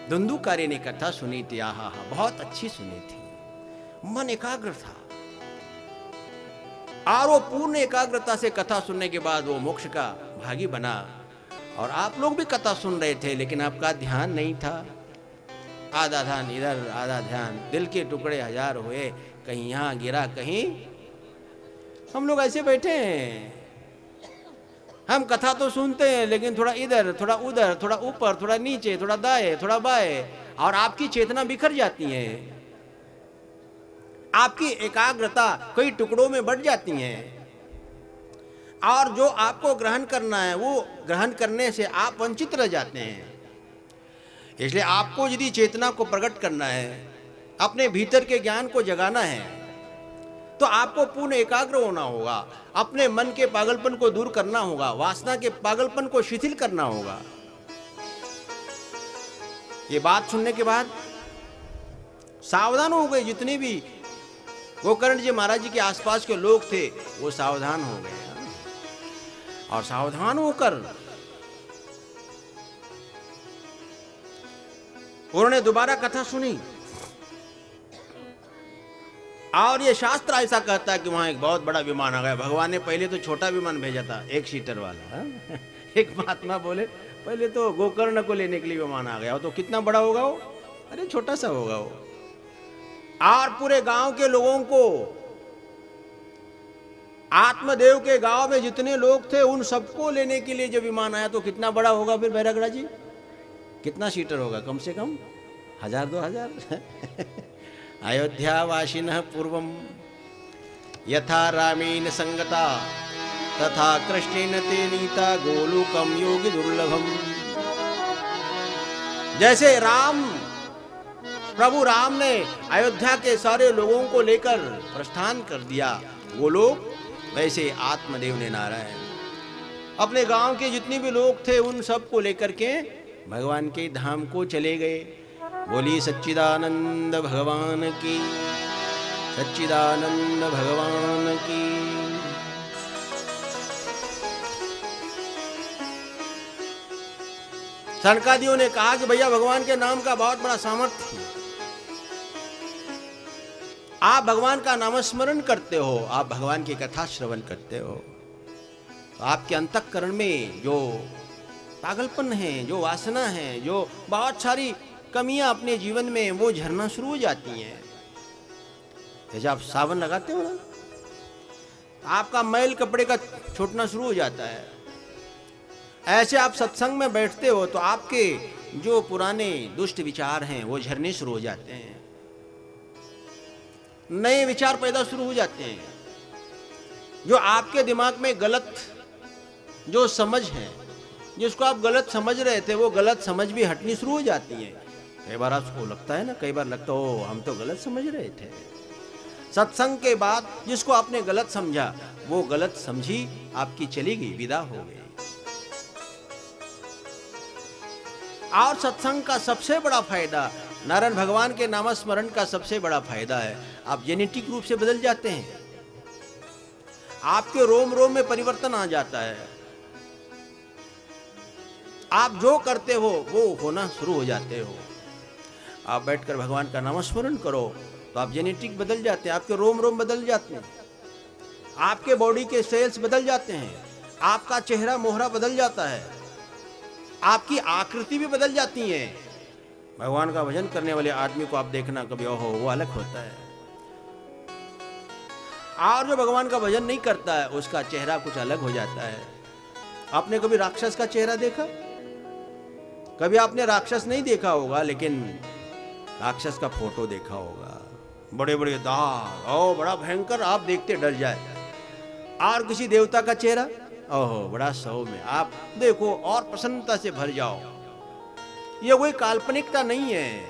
धुंधुकारी ने कथा सुनी थी, आहा हा, बहुत अच्छी सुनी थी, मन एकाग्र था। और वो पूर्ण एकाग्रता से कथा सुनने के बाद वो मोक्ष का भागी बना। और आप लोग भी कथा सुन रहे थे, लेकिन आपका ध्यान नहीं था। आधा ध्यान इधर, आधा ध्यान, दिल के टुकड़े हजार हुए, कहीं यहाँ गिरा, कहीं। हम लोग ऐसे बैठे हैं, हम कथा तो सुनते हैं, लेकिन थोड़ा इधर, थोड़ा उधर, थोड़ा ऊपर, थोड़ा नीचे, थोड़ा दाएं, थोड़ा बाएं, और आपकी चेतना बिखर जाती है, आपकी एकाग्रता कई टुकड़ों में बढ़ जाती है। और जो आपको ग्रहण करना है वो ग्रहण करने से आप वंचित रह जाते हैं। इसलिए आपको यदि चेतना को प्रकट करना है, अपने भीतर के ज्ञान को जगाना है, तो आपको पूर्ण एकाग्र होना होगा, अपने मन के पागलपन को दूर करना होगा, वासना के पागलपन को शिथिल करना होगा। ये बात सुनने के बाद सावधान हो गए जितने भी गोकर्ण जी महाराज जी के आसपास के लोग थे, वो सावधान हो गए। और सावधान होकर उन्होंने दोबारा कथा सुनी। और ये शास्त्र ऐसा कहता है कि वहां एक बहुत बड़ा विमान आ गया। भगवान ने पहले तो छोटा विमान भेजा था, 1 सीटर वाला। एक महात्मा बोले, पहले तो गोकर्ण को लेने के लिए विमान आ गया, तो कितना बड़ा होगा वो? अरे छोटा सा होगा वो। और पूरे गांव के लोगों को, आत्मदेव के गांव में जितने लोग थे, उन सबको लेने के लिए जब विमान आया तो कितना बड़ा होगा फिर प्रयागराज जी? कितना सीटर होगा? कम से कम 1000-2000। अयोध्यावासिनः पूर्वं यथा रामेण संगता तथा कृष्णेन तेनीता गोलोकं योगी दुर्लभम। जैसे राम, प्रभु राम ने अयोध्या के सारे लोगों को लेकर प्रस्थान कर दिया गोलोक, वैसे आत्मदेव ने नारायण अपने गांव के जितने भी लोग थे उन सबको लेकर के भगवान के धाम को चले गए। बोली सच्चिदानंद भगवान की, सच्चिदानंद भगवान की। शनकादियों ने कहा कि भैया भगवान के नाम का बहुत बड़ा सामर्थ्य है, आप भगवान का नामस्मरण करते हो, आप भगवान की कथा श्रवण करते हो, तो आपके अंतःकरण में जो पागलपन है, जो वासना है, जो बहुत सारी कमियां अपने जीवन में, वो झरना शुरू हो जाती हैं। जैसे आप सावन लगाते हो ना, आपका मैल कपड़े का छूटना शुरू हो जाता है। ऐसे आप सत्संग में बैठते हो तो आपके जो पुराने दुष्ट विचार हैं वो झरने शुरू हो जाते हैं, नए विचार पैदा शुरू हो जाते हैं। जो आपके दिमाग में गलत जो समझ है, जिसको आप गलत समझ रहे थे, वो गलत समझ भी हटनी शुरू हो जाती है। कई बार आपको लगता है ना, कई बार लगता हो हम तो गलत समझ रहे थे। सत्संग के बाद जिसको आपने गलत समझा, वो गलत समझी आपकी चली गई, विदा हो गई। और सत्संग का सबसे बड़ा फायदा, नारायण भगवान के नामस्मरण का सबसे बड़ा फायदा है, आप जेनेटिक रूप से बदल जाते हैं, आपके रोम रोम में परिवर्तन आ जाता है। आप जो करते हो वो होना शुरू हो जाते हो। आप बैठकर भगवान का नामस्मरण करो तो आप जेनेटिक बदल जाते हैं, आपके रोम रोम बदल जाते हैं, आपके बॉडी के सेल्स बदल जाते हैं, आपका चेहरा मोहरा बदल जाता है, आपकी आकृति भी बदल जाती है। भगवान का भजन करने वाले आदमी को आप देखना कभी ओहो वो अलग होता है, और जो भगवान का भजन नहीं करता है उसका चेहरा कुछ अलग हो जाता है। आपने कभी राक्षस का चेहरा देखा? कभी आपने राक्षस नहीं देखा होगा, लेकिन राक्षस का फोटो देखा होगा, बड़े बड़े दांत, ओह बड़ा भयंकर, आप देखते डर जाए। और किसी देवता का चेहरा, ओहो बड़ा सौम्य, आप देखो और प्रसन्नता से भर जाओ। ये कोई काल्पनिकता नहीं है,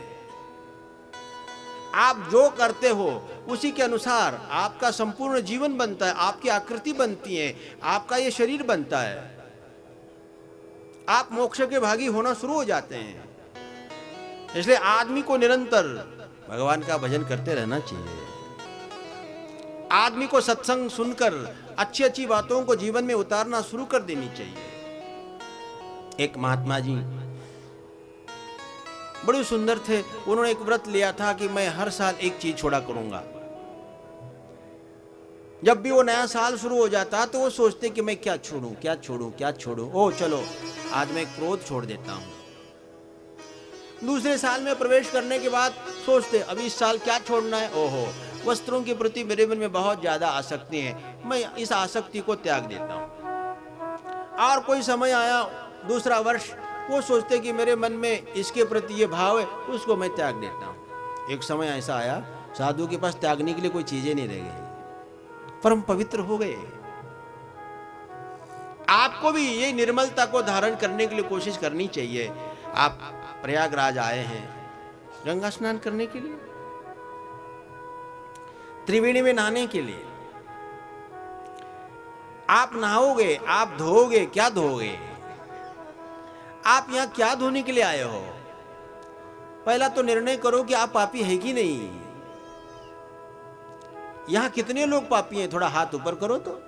आप जो करते हो उसी के अनुसार आपका संपूर्ण जीवन बनता है, आपकी आकृति बनती है, आपका ये शरीर बनता है, आप मोक्ष के भागी होना शुरू हो जाते हैं। इसलिए आदमी को निरंतर भगवान का भजन करते रहना चाहिए। आदमी को सत्संग सुनकर अच्छी अच्छी बातों को जीवन में उतारना शुरू कर देनी चाहिए। एक महात्मा जी बड़े सुंदर थे, उन्होंने एक व्रत लिया था कि मैं हर साल एक चीज छोड़ा करूंगा। जब भी वो नया साल शुरू हो जाता तो वो सोचते कि मैं क्या छोड़ूं, क्या छोड़ूं, क्या छोड़ूं, ओह चलो आज मैं क्रोध छोड़ देता हूं। दूसरे साल में प्रवेश करने के बाद सोचते अभी इस साल क्या छोड़ना है, ओहो वस्त्रों के प्रति मेरे मन में बहुत ज्यादा आसक्ति है, मैं इस आसक्ति को त्याग देता हूं। और कोई समय आया दूसरा वर्ष, वो सोचते कि मेरे मन में इसके प्रति ये भाव है, उसको मैं त्याग देता हूं। एक समय ऐसा आया साधु के पास त्यागने के लिए कोई चीजें नहीं रह गई, परम पवित्र हो गए। आपको भी ये निर्मलता को धारण करने के लिए कोशिश करनी चाहिए। आप प्रयागराज आए हैं गंगा स्नान करने के लिए, त्रिवेणी में नहाने के लिए। आप नहाओगे, आप धोओगे, क्या धोओगे? आप यहां क्या धोने के लिए आए हो? पहला तो निर्णय करो कि आप पापी है कि नहीं। यहां कितने लोग पापी हैं? थोड़ा हाथ ऊपर करो तो।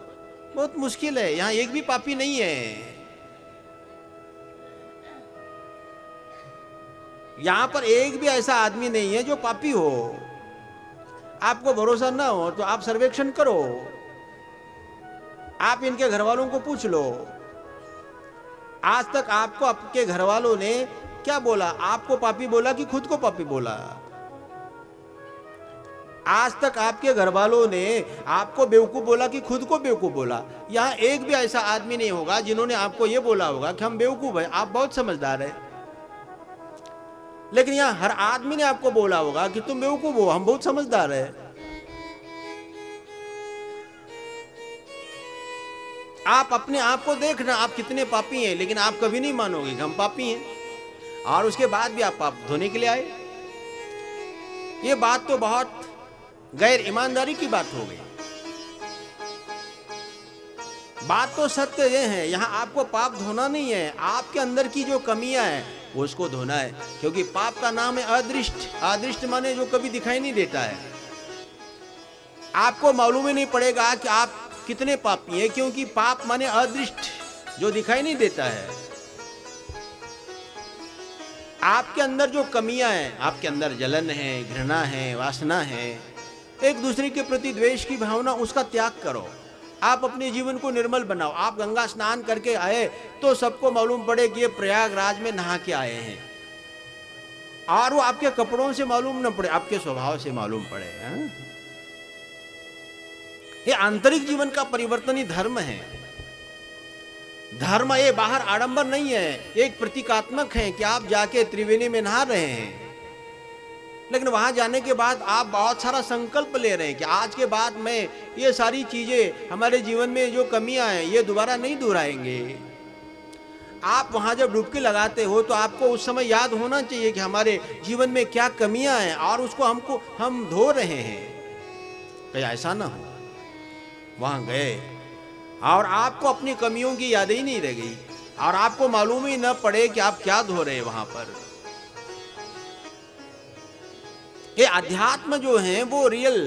बहुत मुश्किल है, यहां एक भी पापी नहीं है। यहां पर एक भी ऐसा आदमी नहीं है जो पापी हो। आपको भरोसा ना हो तो आप सर्वेक्षण करो, आप इनके घर वालों को पूछ लो। आज तक आपको आपके घर वालों ने क्या बोला? आपको पापी बोला कि खुद को पापी बोला? आज तक आपके घर वालों ने आपको बेवकूफ बोला कि खुद को बेवकूफ बोला? यहां एक भी ऐसा आदमी नहीं होगा जिन्होंने आपको यह बोला होगा कि हम बेवकूफ हैं, आप बहुत समझदार हैं। लेकिन यहां हर आदमी ने आपको बोला होगा कि तुम बेवकूफ हो, हम बहुत समझदार हैं। आप अपने आप को देखना, आप कितने पापी हैं, लेकिन आप कभी नहीं मानोगे कि हम पापी हैं। और उसके बाद भी आप पाप धोने के लिए आए, ये बात तो बहुत गैर ईमानदारी की बात हो गई। बात तो सत्य यह है, यहाँ आपको पाप धोना नहीं है, आपके अंदर की जो कमियां हैं उसको धोना है। क्योंकि पाप का नाम है अदृष्ट। अदृष्ट माने जो कभी दिखाई नहीं देता है। आपको मालूम ही नहीं पड़ेगा कि आप कितने पापी हैं, क्योंकि पाप माने अदृष्ट जो दिखाई नहीं देता है। आपके अंदर जो कमियां हैं, आपके अंदर जलन है, घृणा है, वासना है, एक दूसरे के प्रति द्वेष की भावना, उसका त्याग करो। आप अपने जीवन को निर्मल बनाओ। आप गंगा स्नान करके आए तो सबको मालूम पड़े कि ये प्रयागराज में नहा के आए हैं, और वो आपके कपड़ों से मालूम न पड़े, आपके स्वभाव से मालूम पड़े। ये आंतरिक जीवन का परिवर्तन ही धर्म है। धर्म ये बाहर आडंबर नहीं है, एक प्रतीकात्मक है कि आप जाके त्रिवेणी में नहा रहे हैं, लेकिन वहां जाने के बाद आप बहुत सारा संकल्प ले रहे हैं कि आज के बाद मैं ये सारी चीजें, हमारे जीवन में जो कमियां हैं, ये दोबारा नहीं दोहराएंगे। आप वहां जब डुबकी लगाते हो तो आपको उस समय याद होना चाहिए कि हमारे जीवन में क्या कमियां हैं और उसको हमको हम धो रहे हैं। कहीं ऐसा ना हो वहां गए और आपको अपनी कमियों की याद ही नहीं रह गई, और आपको मालूम ही न पड़े कि आप क्या धो रहे हैं वहां पर। ये अध्यात्म जो है वो रियल,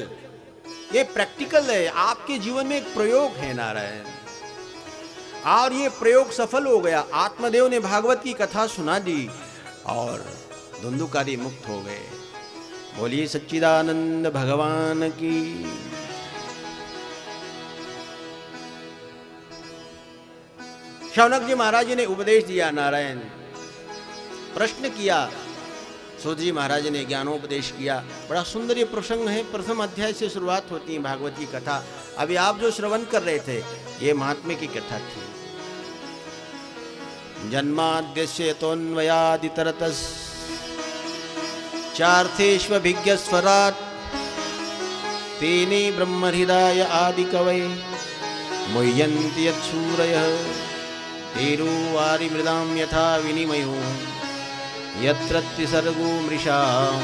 ये प्रैक्टिकल है, आपके जीवन में एक प्रयोग है नारायण। और ये प्रयोग सफल हो गया। आत्मदेव ने भागवत की कथा सुना दी और धुंधुकारी मुक्त हो गए। बोलिए सच्चिदानंद भगवान की। शौनक जी महाराज जी ने उपदेश दिया, नारायण प्रश्न किया, सूत जी महाराज ने ज्ञानोपदेश किया। बड़ा सुंदर ये प्रसंग है, प्रथम अध्याय से शुरुआत होती है भागवत की कथा। अभी आप जो श्रवण कर रहे थे ये महात्म्य की कथा थी। जन्माद्यस्य तोन्वयादितरतस चार्थेष्वभिज्ञ स्वराट तेनी ब्रह्महृदाय आदि कवय मुह्यन्ति यच्छूरयः धीरुवारिमृदां यथा विनिमयो यत्रत्ति सर्गो मृषाम्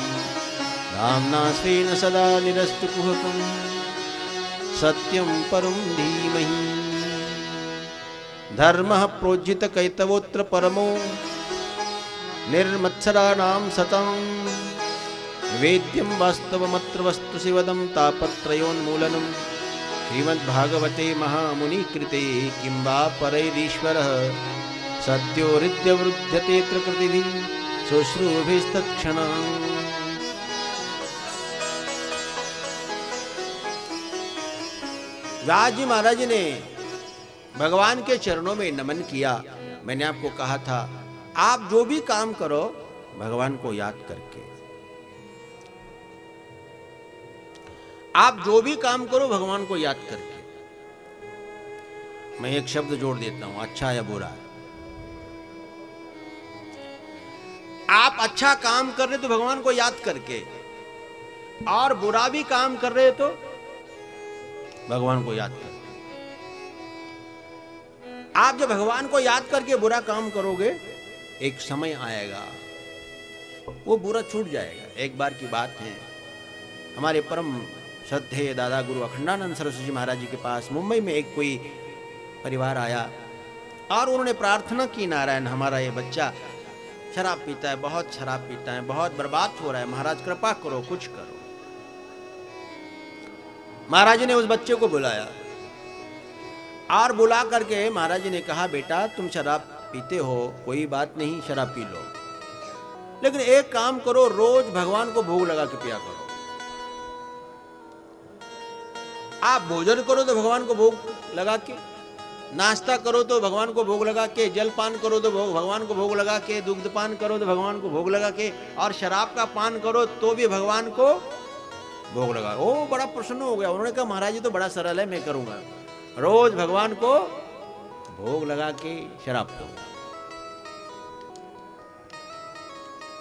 धाम्ना स्वेन सदा निरस्तु कुहकम् सत्यं परं धीमहि धर्मः प्रोज्झितः कैतवोऽत्र परमो निर्मत्सराणां सतां वेद्यं वास्तवमत्र वस्तु शिवदं तापत्रयोन्मूलनम् श्रीमद्भागवते महामुनिकृते किंवा परैरीश्वरः सत्यो हृद्य वृद्ध्यते प्रकृतिभिः शुश्रूभिस्तत्क्षणम्। व्यास जी महाराज ने भगवान के चरणों में नमन किया। मैंने आपको कहा था आप जो भी काम करो भगवान को याद करके, आप जो भी काम करो भगवान को याद करके। मैं एक शब्द जोड़ देता हूं, अच्छा या बुरा। आप अच्छा काम कर रहे तो भगवान को याद करके, और बुरा भी काम कर रहे तो भगवान को याद करके। आप जब भगवान को याद करके बुरा काम करोगे एक समय आएगा वो बुरा छूट जाएगा। एक बार की बात है, हमारे परम श्रद्धेय दादा गुरु अखंडानंद सरस्वती महाराज जी के पास मुंबई में एक कोई परिवार आया और उन्होंने प्रार्थना की, नारायण हमारा ये बच्चा शराब पीता है, बहुत शराब पीता है, बहुत बर्बाद हो रहा है, महाराज कृपा करो, कुछ करो। महाराज ने उस बच्चे को बुलाया और बुला करके महाराज जी ने कहा, बेटा तुम शराब पीते हो, कोई बात नहीं, शराब पी लो, लेकिन एक काम करो, रोज भगवान को भोग लगा के पिया करो। आप भोजन करो तो भगवान को भोग लगा के, नाश्ता करो तो भगवान को भोग लगा के, जलपान करो तो भगवान को भोग लगा के, दुग्धपान करो तो भगवान को भोग लगा के, और शराब का पान करो तो भी भगवान को भोग लगा। ओ बड़ा प्रसन्न हो गया, उन्होंने कहा महाराज जी तो बड़ा सरल है, मैं करूँगा, रोज भगवान को भोग लगा के शराब पीऊंगा।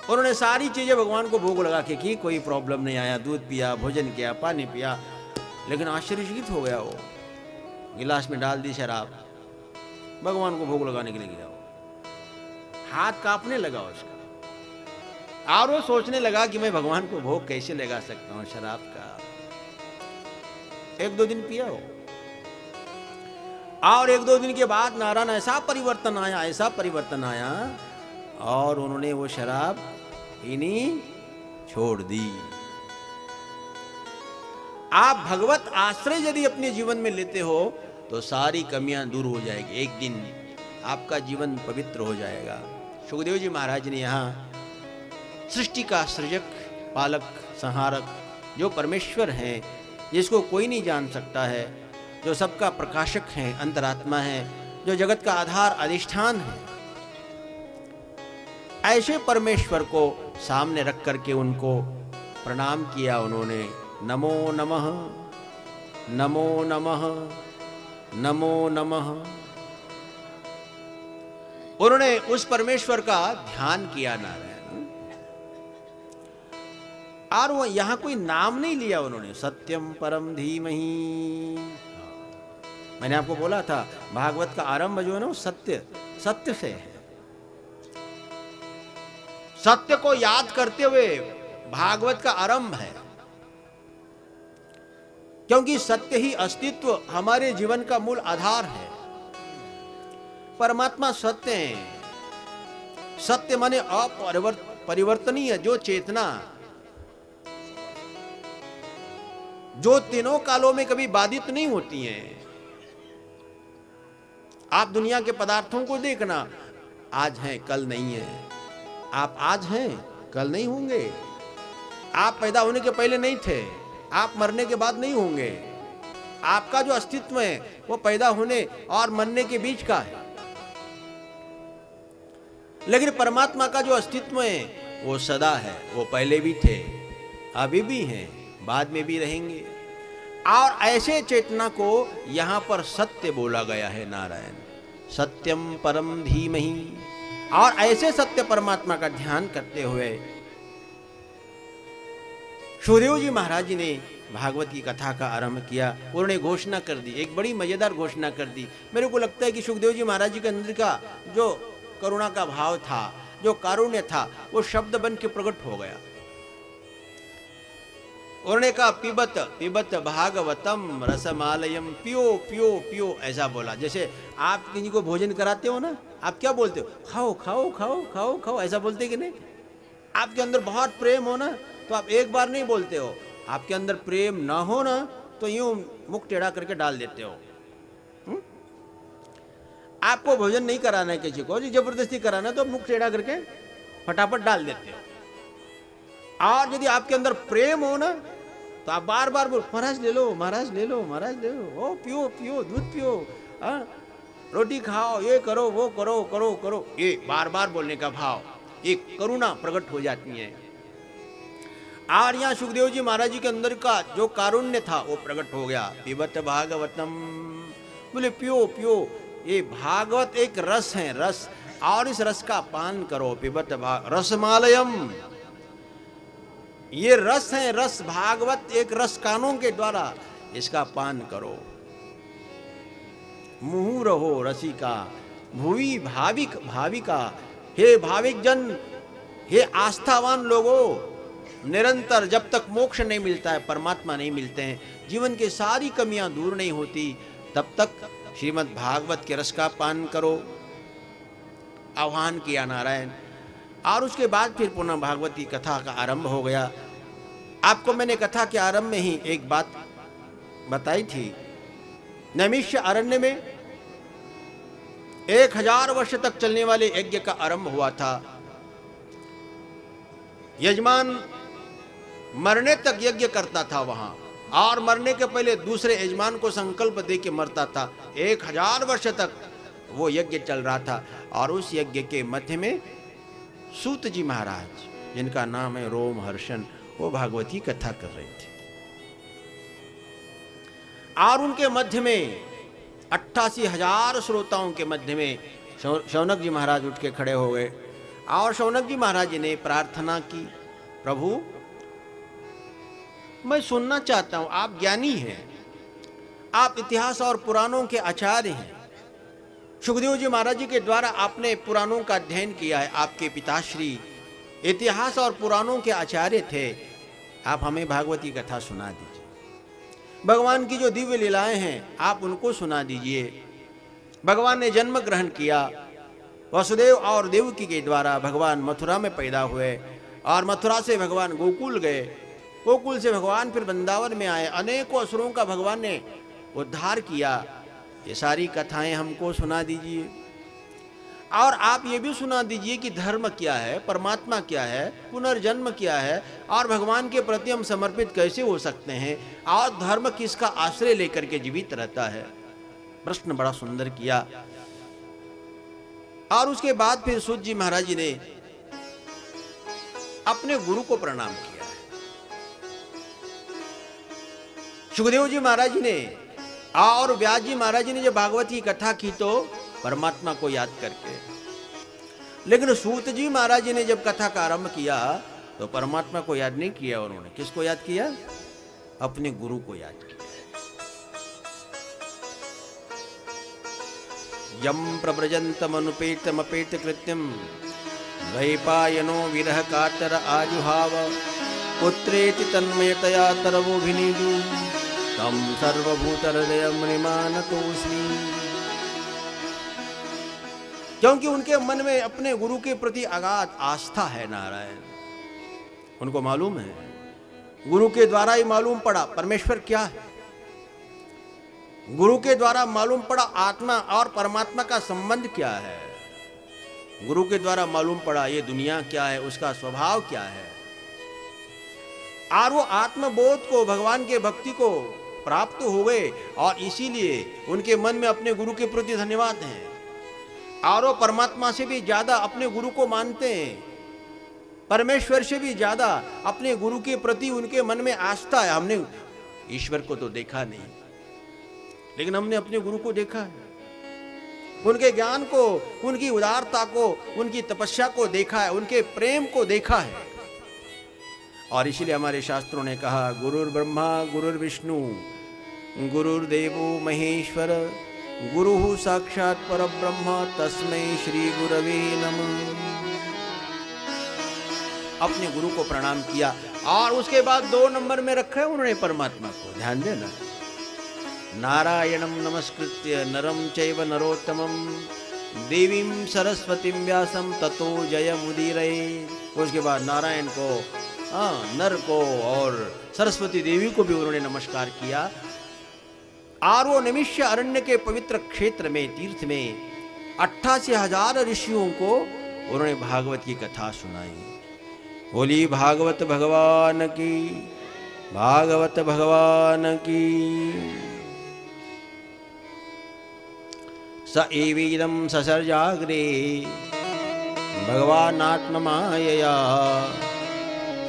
उन्होंने सारी चीज़ें भगवान को भोग लगा के की, कोई प्रॉब्लम नहीं आया, दूध पिया, भोजन किया, पानी पिया, लेकिन आश्चर्यचकित हो गया, वो गिलास में डाल दी शराब, भगवान को भोग लगाने के लिए गया, वो हाथ कांपने लगा उसका, और वो सोचने लगा कि मैं भगवान को भोग कैसे लगा सकता हूँ शराब का। एक दो दिन पिया हो, और एक दो दिन के बाद नारायण ऐसा परिवर्तन आया, ऐसा परिवर्तन आया, और उन्होंने वो शराब पीनी छोड़ दी। आप भगवत आश्रय यदि अपने जीवन में लेते हो तो सारी कमियां दूर हो जाएगी, एक दिन आपका जीवन पवित्र हो जाएगा। शुकदेव जी महाराज ने यहाँ सृष्टि का सृजक, पालक, संहारक, जो परमेश्वर हैं, जिसको कोई नहीं जान सकता है, जो सबका प्रकाशक है, अंतरात्मा है, जो जगत का आधार अधिष्ठान है, ऐसे परमेश्वर को सामने रख करके उनको प्रणाम किया उन्होंने, नमो नमः, नमो नमः, नमो नमः। उन्होंने उस परमेश्वर का ध्यान किया नारायण, और वो यहां कोई नाम नहीं लिया उन्होंने, सत्यम परम धीमहि। मैंने आपको बोला था भागवत का आरंभ जो है ना, वो सत्य, सत्य से है। सत्य को याद करते हुए भागवत का आरंभ है, क्योंकि सत्य ही अस्तित्व हमारे जीवन का मूल आधार है। परमात्मा सत्य है, सत्य माने अपरिवर्तनीय, जो चेतना जो तीनों कालों में कभी बाधित नहीं होती है। आप दुनिया के पदार्थों को देखना, आज हैं कल नहीं है, आप आज हैं कल नहीं होंगे, आप पैदा होने के पहले नहीं थे, आप मरने के बाद नहीं होंगे, आपका जो अस्तित्व है वो पैदा होने और मरने के बीच का है। लेकिन परमात्मा का जो अस्तित्व है वो सदा है, वो पहले भी थे, अभी भी हैं, बाद में भी रहेंगे। और ऐसे चेतना को यहाँ पर सत्य बोला गया है। नारायण सत्यम परम धीमहि। और ऐसे सत्य परमात्मा का ध्यान करते हुए शुकदेव जी महाराज जी ने भागवत की कथा का आरंभ किया। उन्होंने घोषणा कर दी, एक बड़ी मजेदार घोषणा कर दी। मेरे को लगता है कि शुकदेव जी महाराज जी के अंदर का जो करुणा का भाव था, जो कारुण्य था, वो शब्द बन के प्रकट हो गया। उन्होंने कहा पिबत पिबत भागवतम रसमालयम, पियो पियो पियो, ऐसा बोला। जैसे आप किसी को भोजन कराते हो ना, आप क्या बोलते हो? खाओ खाओ खाओ खाओ खाओ, ऐसा बोलते कि नहीं? आपके अंदर बहुत प्रेम हो ना तो आप एक बार नहीं बोलते हो। आपके अंदर प्रेम ना हो ना तो यूं मुख टेढ़ा करके डाल देते हो। आपको भोजन नहीं कराना है किसी को, जबरदस्ती कराना है तो मुख टेढ़ा करके फटाफट डाल देते हो। और यदि आपके अंदर प्रेम हो ना तो आप बार बार बोलो, महाराज ले लो, महाराज ले लो, महाराज ले लो, ओ पियो पियो, दूध पियो, रोटी खाओ, ये करो वो करो करो करो, ये बार बार बोलने का भाव, एक करुणा प्रकट हो जाती है। और यहाँ शुकदेव जी महाराज जी के अंदर का जो कारुण्य था वो प्रकट हो गया। पिबत भागवतम, बोले पियो पियो, ये भागवत एक रस है, रस, और इस रस का पान करो। पिबत रसमालयम, ये रस है, रस, भागवत एक रस, कानों के द्वारा इसका पान करो। मुहु रहो रसिका भुवि भाविक भाविका, हे भाविक जन, हे आस्थावान लोगों, निरंतर जब तक मोक्ष नहीं मिलता है, परमात्मा नहीं मिलते हैं, जीवन के सारी कमियां दूर नहीं होती, तब तक श्रीमद् भागवत के रस का पान करो। आह्वान किया नारायण। और उसके बाद फिर पुनः भागवत की कथा का आरंभ हो गया। आपको मैंने कथा के आरंभ में ही एक बात बताई थी, नैमिष अरण्य में 1000 वर्ष तक चलने वाले यज्ञ का आरंभ हुआ था। यजमान मरने तक यज्ञ करता था वहां, और मरने के पहले दूसरे यजमान को संकल्प दे के मरता था। 1000 वर्ष तक वो यज्ञ चल रहा था। और उस यज्ञ के मध्य में सूत जी महाराज, जिनका नाम है रोमहर्षण, वो भागवती कथा कर रहे थे। और उनके मध्य में 88,000 श्रोताओं के मध्य में शौनक जी महाराज उठ के खड़े हो गए। और शौनक जी महाराज जी ने प्रार्थना की, प्रभु मैं सुनना चाहता हूं, आप ज्ञानी हैं, आप इतिहास और पुराणों के आचार्य हैं, शुकदेव जी महाराज जी के द्वारा आपने पुराणों का अध्ययन किया है, आपके पिताश्री इतिहास और पुराणों के आचार्य थे, आप हमें भागवती कथा सुना दीजिए, भगवान की जो दिव्य लीलाएं हैं आप उनको सुना दीजिए। भगवान ने जन्म ग्रहण किया, वसुदेव और देवकी के द्वारा भगवान मथुरा में पैदा हुए, और मथुरा से भगवान गोकुल गए, गोकुल से भगवान फिर वृंदावन में आए, अनेकों असुरों का भगवान ने उद्धार किया। ये सारी कथाएं हमको सुना दीजिए। और आप ये भी सुना दीजिए कि धर्म क्या है, परमात्मा क्या है, पुनर्जन्म क्या है, और भगवान के प्रति हम समर्पित कैसे हो सकते हैं, और धर्म किसका आश्रय लेकर के जीवित रहता है। प्रश्न बड़ा सुंदर किया। और उसके बाद फिर सूत जी महाराज जी ने अपने गुरु को प्रणाम किया। शुकदेव जी महाराज जी ने और व्यास जी महाराज जी ने जब भागवत की कथा की तो परमात्मा को याद करके, लेकिन सूत जी महाराज जी ने जब कथा का आरंभ किया तो परमात्मा को याद नहीं किया। उन्होंने किसको याद किया? अपने गुरु को याद किया। यम प्रव्रजंतमनुपेतमपेत कृत्यम द्वैपायनो विरह कातर आजुहाव पुत्रेति तन्मयतया तरवोभिनीजु तम सर्वभूतहृदयं निमानतोऽस्मि। क्योंकि उनके मन में अपने गुरु के प्रति अगाध आस्था है। नारायण उनको मालूम है, गुरु के द्वारा ही मालूम पड़ा परमेश्वर क्या है, गुरु के द्वारा मालूम पड़ा आत्मा और परमात्मा का संबंध क्या है, गुरु के द्वारा मालूम पड़ा ये दुनिया क्या है, उसका स्वभाव क्या है। और वो आत्मबोध को, भगवान के भक्ति को प्राप्त हो गए, और इसीलिए उनके मन में अपने गुरु के प्रति धन्यवाद है। और परमात्मा से भी ज्यादा अपने गुरु को मानते हैं, परमेश्वर से भी ज्यादा अपने गुरु के प्रति उनके मन में आस्था है। हमने ईश्वर को तो देखा नहीं, लेकिन हमने अपने गुरु को देखा है, उनके ज्ञान को, उनकी उदारता को, उनकी तपस्या को देखा है, उनके प्रेम को देखा है। और इसलिए हमारे शास्त्रों ने कहा गुरुर् ब्रह्मा गुरुर् विष्णु गुरुर्देवो महेश्वर गुरु साक्षात परब्रह्म तस्मै श्री गुरवे नमः। अपने गुरु को प्रणाम किया और उसके बाद 2 नंबर में रखा है उन्होंने परमात्मा को। ध्यान देना, नारायणं नमस्कृत्य नरं चैव नरोत्तमं देवीं सरस्वतीं व्यासं ततो जयमुदीरये। उसके बाद नारायण को, नर को और सरस्वती देवी को भी उन्होंने नमस्कार किया। और वो नैमिष्य अरण्य के पवित्र क्षेत्र में, तीर्थ में 88,000 ऋषियों को उन्होंने भागवत की कथा सुनाई। बोली भागवत भगवान की, भागवत भगवान की। स एवीदं ससर्जाग्रे भगवानात्ममायया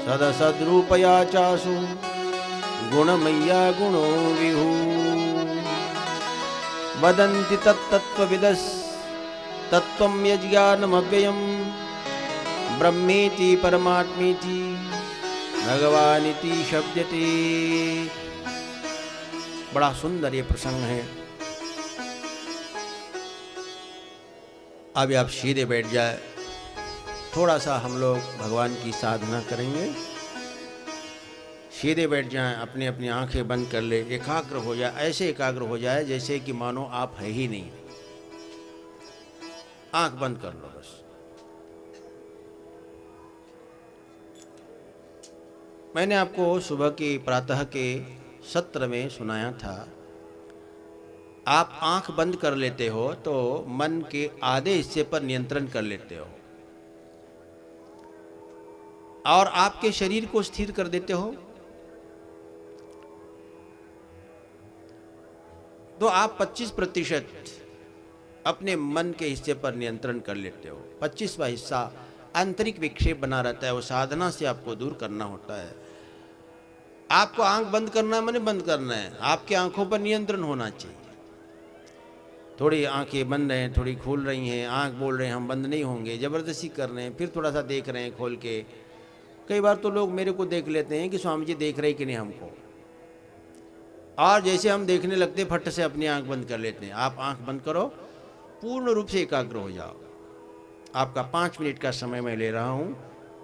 सदसद्रूपया चासु गुणमय्या गुणो विहु। वदन्ति तत्तत्त्वविदः तत्त्वं यज्ज्ञानमव्ययं ब्रह्मेति परमात्मेति भगवानिति शब्दते। बड़ा सुंदर ये प्रसंग है। अभी आप सीधे बैठ जाए, थोड़ा सा हम लोग भगवान की साधना करेंगे। सीधे बैठ जाएं, अपने अपनी आंखें बंद कर ले, एकाग्र हो जाए, ऐसे एकाग्र हो जाए जैसे कि मानो आप है ही नहीं। आंख बंद कर लो बस। मैंने आपको सुबह के प्रातः के सत्र में सुनाया था, आप आंख बंद कर लेते हो तो मन के आधे हिस्से पर नियंत्रण कर लेते हो और आपके शरीर को स्थिर कर देते हो, तो आप 25% अपने मन के हिस्से पर नियंत्रण कर लेते हो। 25वां हिस्सा आंतरिक विक्षेप बना रहता है, वो साधना से आपको दूर करना होता है। आपको आंख बंद करना मैंने बंद करना है, आपके आंखों पर नियंत्रण होना चाहिए। थोड़ी आंखें बंद हैं, थोड़ी खोल रही हैं, आंख बोल रहे हैं हम बंद नहीं होंगे, ज़बरदस्ती कर रहे हैं, फिर थोड़ा सा देख रहे हैं खोल के। कई बार तो लोग मेरे को देख लेते हैं कि स्वामी जी देख रहे कि नहीं हमको, और जैसे हम देखने लगते फट से अपनी आंख बंद कर लेते हैं। आप आंख बंद करो, पूर्ण रूप से एकाग्र हो जाओ। आपका 5 मिनट का समय मैं ले रहा हूँ।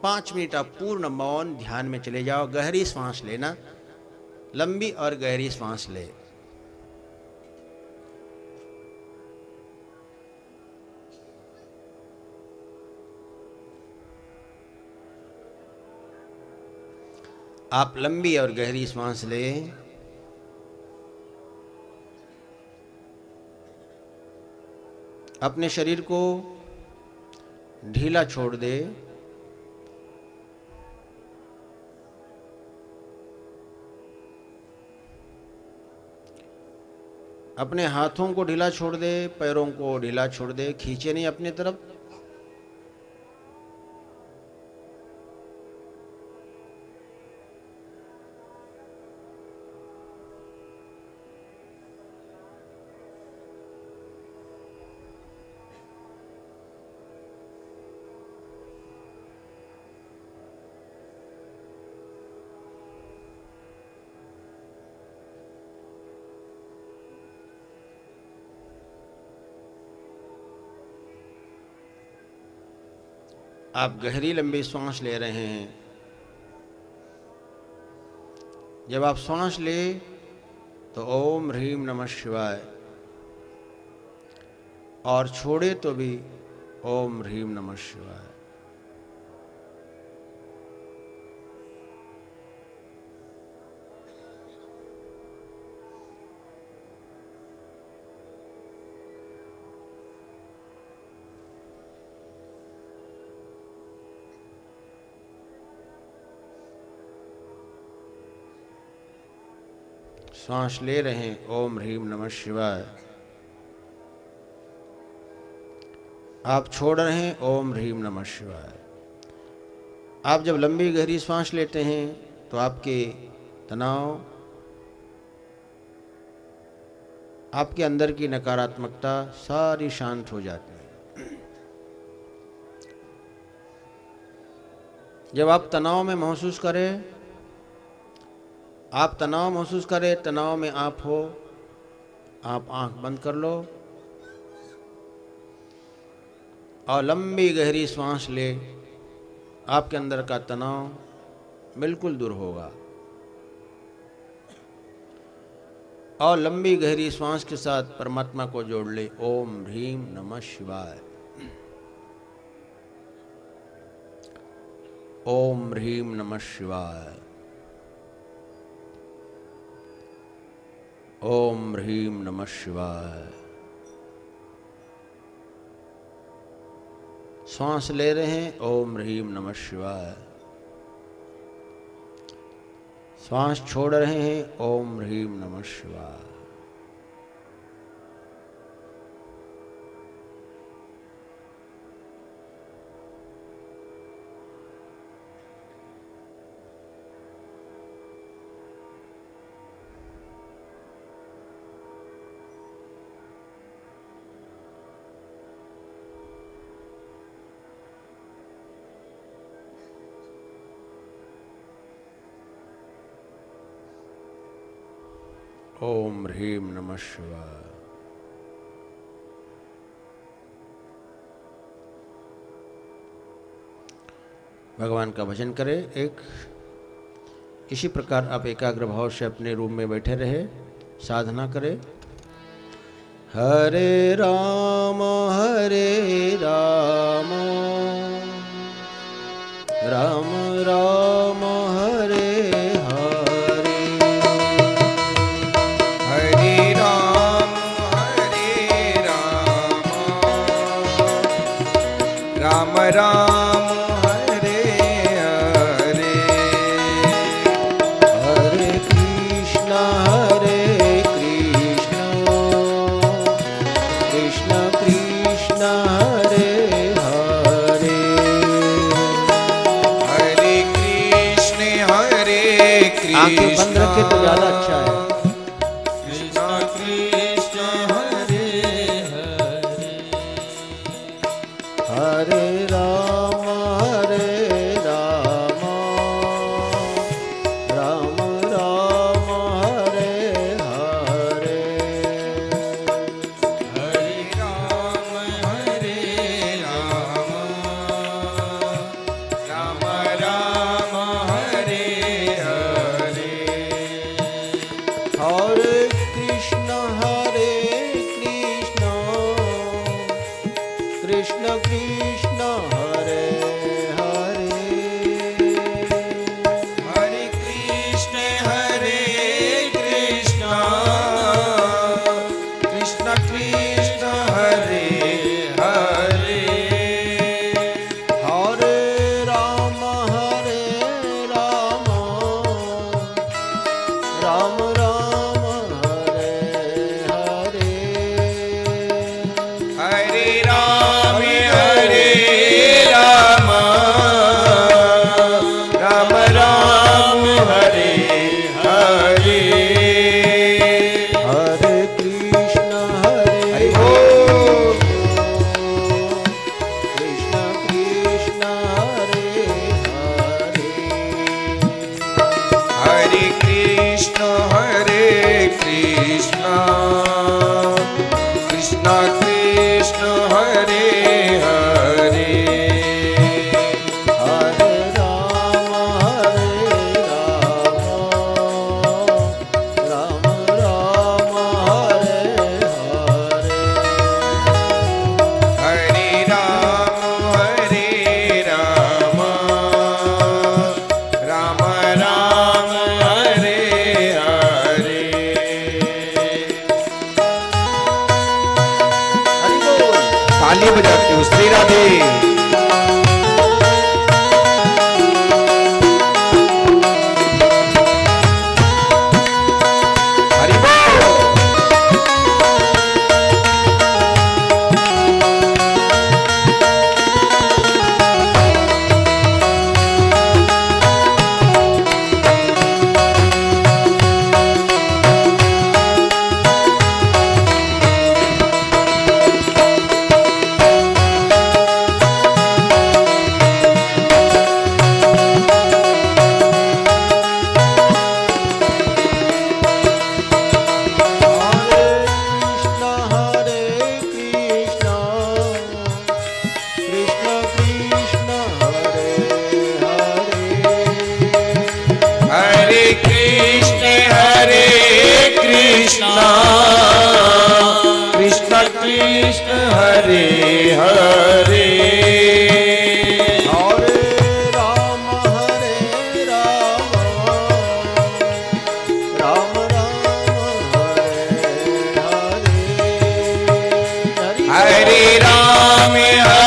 5 मिनट आप पूर्ण मौन ध्यान में चले जाओ। गहरी सांस लेना, लंबी और गहरी सांस ले। आप लंबी और गहरी सांस लें अपने शरीर को ढीला छोड़ दे। अपने हाथों को ढीला छोड़ दे, पैरों को ढीला छोड़ दे, खींचे नहीं अपनी तरफ। आप गहरी लंबी सांस ले रहे हैं। जब आप सांस ले तो ओम ह्रीम नमः शिवाय, और छोड़े तो भी ओम ह्रीम नमः शिवाय। सांस ले रहे हैं ओम ह्रीम नमः शिवाय, आप छोड़ रहे हैं ओम ह्रीम नमः शिवाय। आप जब लंबी गहरी सांस लेते हैं तो आपके तनाव, आपके अंदर की नकारात्मकता सारी शांत हो जाती है। जब आप तनाव में महसूस करें, आप तनाव महसूस करें, तनाव में आप हो, आप आंख बंद कर लो और लंबी गहरी सांस ले, आपके अंदर का तनाव बिल्कुल दूर होगा। और लंबी गहरी सांस के साथ परमात्मा को जोड़ ले, ओम ह्रीम नमः शिवाय। ओम ह्रीम नमः शिवाय। ओम ह्रीम नमः शिवाय। श्वास ले रहे हैं ओम ह्रीम नमः शिवाय, श्वास छोड़ रहे हैं ओम ह्रीम नमः शिवाय। ओम ह्रीम नमः शिवाय। भगवान का भजन करें। एक इसी प्रकार आप एकाग्र भाव से अपने रूम में बैठे रहे, साधना करें। हरे राम हरे राम, राम राम हरे राम हरे हरे, हरे कृष्णा कृष्ण कृष्ण हरे हरे, हरे कृष्ण आंखें बंद रखें तो ज्यादा अच्छा है। कृष्णा कृष्ण कृष्ण हरे हरे हरे राम राम हरे हरे हरे राम।